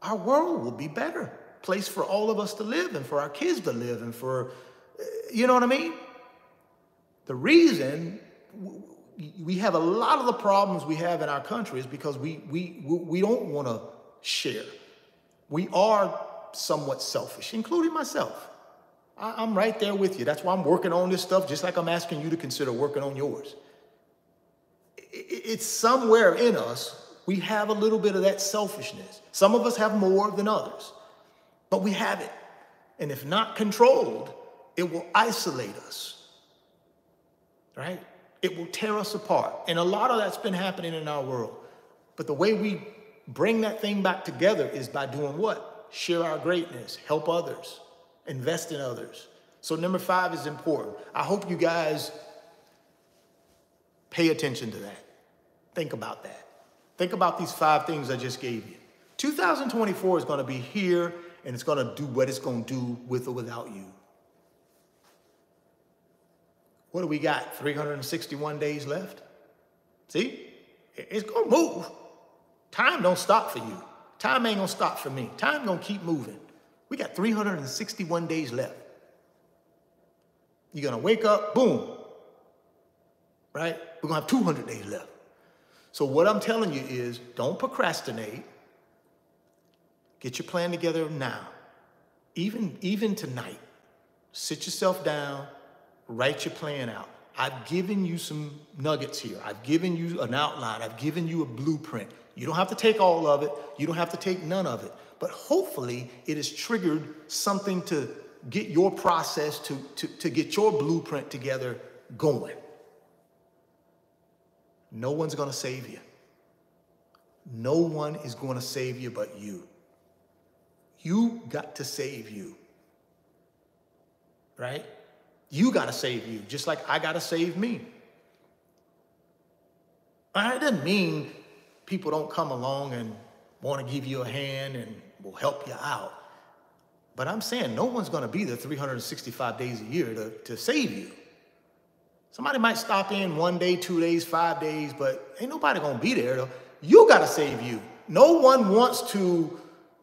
our world will be better. Place for all of us to live and for our kids to live and for, you know what I mean? The reason we have a lot of the problems we have in our country is because we, we, we don't want to share. We are somewhat selfish, including myself. I, I'm right there with you. That's why I'm working on this stuff, just like I'm asking you to consider working on yours. It's somewhere in us, we have a little bit of that selfishness. Some of us have more than others, but we have it. And if not controlled, it will isolate us, right? It will tear us apart. And a lot of that's been happening in our world. But the way we bring that thing back together is by doing what? Share our greatness, help others, invest in others. So number five is important. I hope you guys pay attention to that. Think about that. Think about these five things I just gave you. two thousand twenty-four is going to be here, and it's going to do what it's going to do with or without you. What do we got? three hundred sixty-one days left? See? It's going to move. Time don't stop for you. Time ain't going to stop for me. Time going to keep moving. We got three hundred sixty-one days left. You're going to wake up, boom. Right? We're going to have two hundred days left. So what I'm telling you is don't procrastinate. Get your plan together now. Even, even tonight, sit yourself down, write your plan out. I've given you some nuggets here. I've given you an outline. I've given you a blueprint. You don't have to take all of it. You don't have to take none of it. But hopefully it has triggered something to get your process, to, to, to get your blueprint together going. No one's going to save you. No one is going to save you but you. You got to save you, right? You got to save you, just like I got to save me. It doesn't mean people don't come along and want to give you a hand and will help you out. But I'm saying no one's going to be there three hundred sixty-five days a year to, to save you. Somebody might stop in one day, two days, five days, but ain't nobody going to be there. Though. You got to save you. No one wants to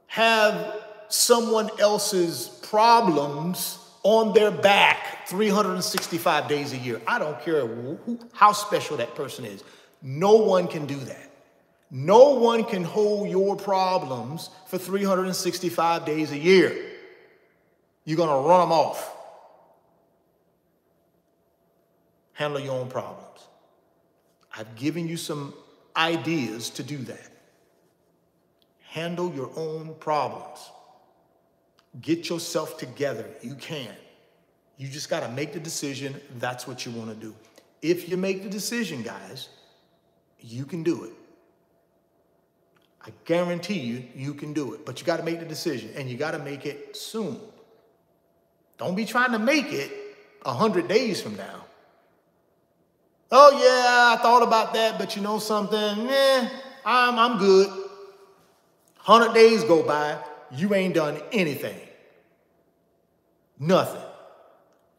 have someone else's problems on their back three hundred sixty-five days a year. I don't care who, how special that person is. No one can do that. No one can hold your problems for three hundred sixty-five days a year. You're going to run them off. Handle your own problems. I've given you some ideas to do that. Handle your own problems. Get yourself together. You can. You just got to make the decision. That's what you want to do. If you make the decision, guys, you can do it. I guarantee you, you can do it. But you got to make the decision, and you got to make it soon. Don't be trying to make it one hundred days from now. Oh, yeah, I thought about that, but you know something? Eh, I'm, I'm good. one hundred days go by. You ain't done anything. Nothing.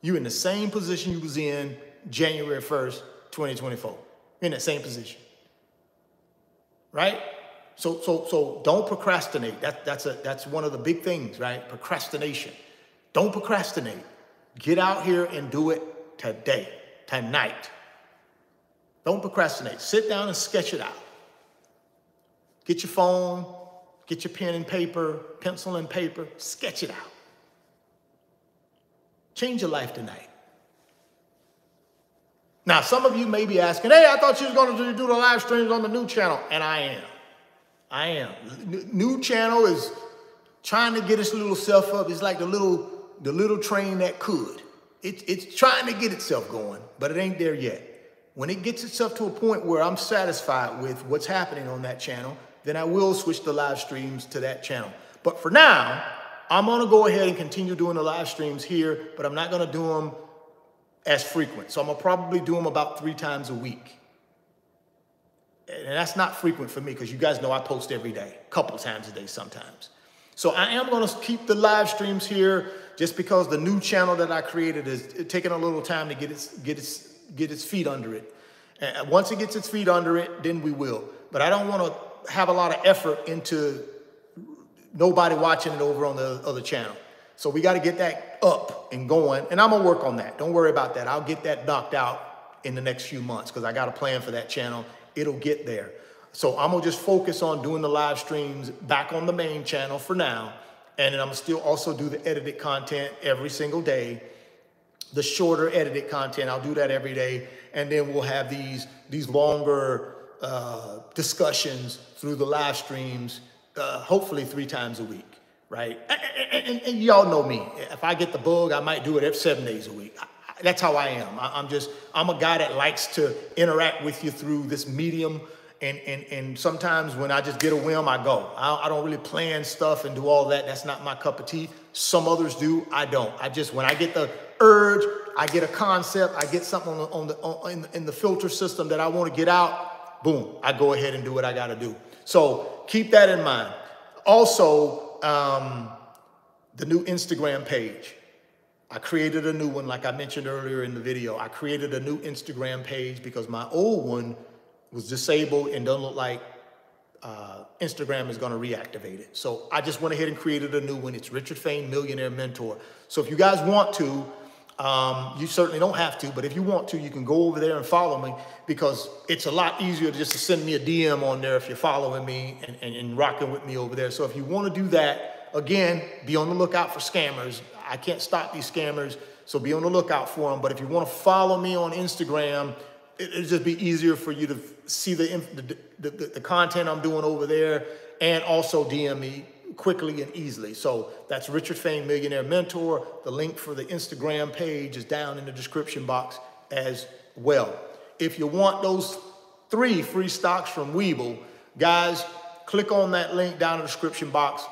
You in the same position you was in January first, twenty twenty-four. You're in that same position. Right? So, so, so don't procrastinate. That, that's, a, that's one of the big things, right? Procrastination. Don't procrastinate. Get out here and do it today, tonight. Don't procrastinate. Sit down and sketch it out. Get your phone. Get your pen and paper, pencil and paper, sketch it out. Change your life tonight. Now, some of you may be asking, hey, I thought you was going to do the live streams on the new channel. And I am. I am. N- new channel is trying to get its little self up. It's like the little, the little train that could. It, it's trying to get itself going, but it ain't there yet. When it gets itself to a point where I'm satisfied with what's happening on that channel, then I will switch the live streams to that channel. But for now, I'm gonna go ahead and continue doing the live streams here, but I'm not gonna do them as frequent. So I'm gonna probably do them about three times a week. And that's not frequent for me because you guys know I post every day, a couple times a day sometimes. So I am gonna keep the live streams here just because the new channel that I created is taking a little time to get its, get its, get its feet under it. And once it gets its feet under it, then we will. But I don't wanna have a lot of effort into nobody watching it over on the other channel. So we got to get that up and going. And I'm going to work on that. Don't worry about that. I'll get that knocked out in the next few months because I got a plan for that channel. It'll get there. So I'm going to just focus on doing the live streams back on the main channel for now. And then I'm still also do the edited content every single day. The shorter edited content, I'll do that every day. And then we'll have these, these longer Uh, discussions through the live streams, uh, hopefully three times a week, right? And, and, and, and y'all know me. If I get the bug, I might do it every seven days a week. I, I, that's how I am. I, I'm just, I'm a guy that likes to interact with you through this medium. And, and, and sometimes when I just get a whim, I go. I, I don't really plan stuff and do all that. That's not my cup of tea. Some others do. I don't. I just, when I get the urge, I get a concept, I get something on the, on the, on, in, in the filter system that I want to get out. Boom, I go ahead and do what I got to do. So keep that in mind. Also, um, the new Instagram page. I created a new one, like I mentioned earlier in the video. I created a new Instagram page because my old one was disabled and doesn't look like uh, Instagram is going to reactivate it. So I just went ahead and created a new one. It's Richard Fain Millionaire Mentor. So if you guys want to, Um, you certainly don't have to, but if you want to, you can go over there and follow me, because it's a lot easier just to send me a D M on there if you're following me and, and, and rocking with me over there. So if you want to do that, again, be on the lookout for scammers. I can't stop these scammers, so be on the lookout for them. But if you want to follow me on Instagram, it, it'll just be easier for you to see the, the, the, the content I'm doing over there, and also D M me quickly and easily. So that's Richard Fain, Millionaire Mentor. The link for the Instagram page is down in the description box as well. If you want those three free stocks from Webull, guys, click on that link down in the description box.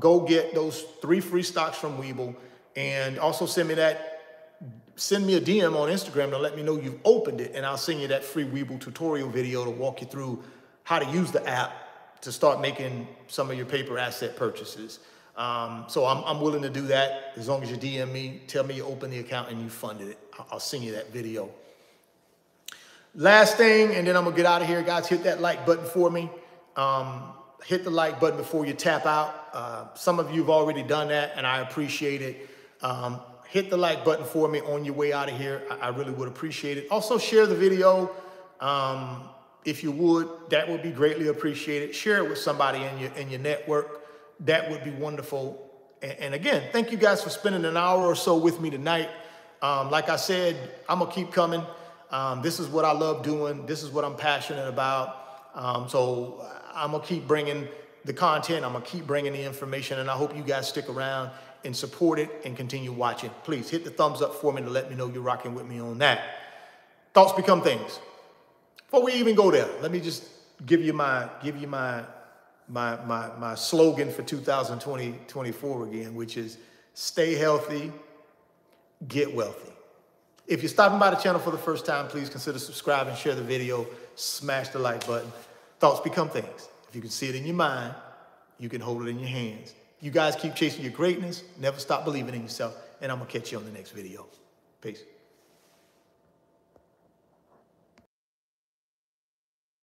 Go get those three free stocks from Webull, and also send me that. Send me a D M on Instagram to let me know you've opened it, and I'll send you that free Webull tutorial video to walk you through how to use the app to start making some of your paper asset purchases. Um, so I'm, I'm willing to do that as long as you D M me, tell me you opened the account and you funded it. I'll send you that video. Last thing, and then I'm gonna get out of here, guys. Hit that like button for me. Um, hit the like button before you tap out. Uh, some of you have already done that, and I appreciate it. Um, hit the like button for me on your way out of here. I, I really would appreciate it. Also share the video. Um, If you would, that would be greatly appreciated. Share it with somebody in your, in your network. That would be wonderful. And, and again, thank you guys for spending an hour or so with me tonight. Um, like I said, I'm gonna keep coming. Um, this is what I love doing. This is what I'm passionate about. Um, so I'm gonna keep bringing the content. I'm gonna keep bringing the information, and I hope you guys stick around and support it and continue watching. Please hit the thumbs up for me to let me know you're rocking with me on that. Thoughts become things. Before we even go there, let me just give you my give you my my my my slogan for two thousand twenty-four again, which is stay healthy, get wealthy. If you're stopping by the channel for the first time, please consider subscribing, share the video, smash the like button. Thoughts become things. If you can see it in your mind, you can hold it in your hands. You guys keep chasing your greatness, never stop believing in yourself, and I'm gonna catch you on the next video. Peace.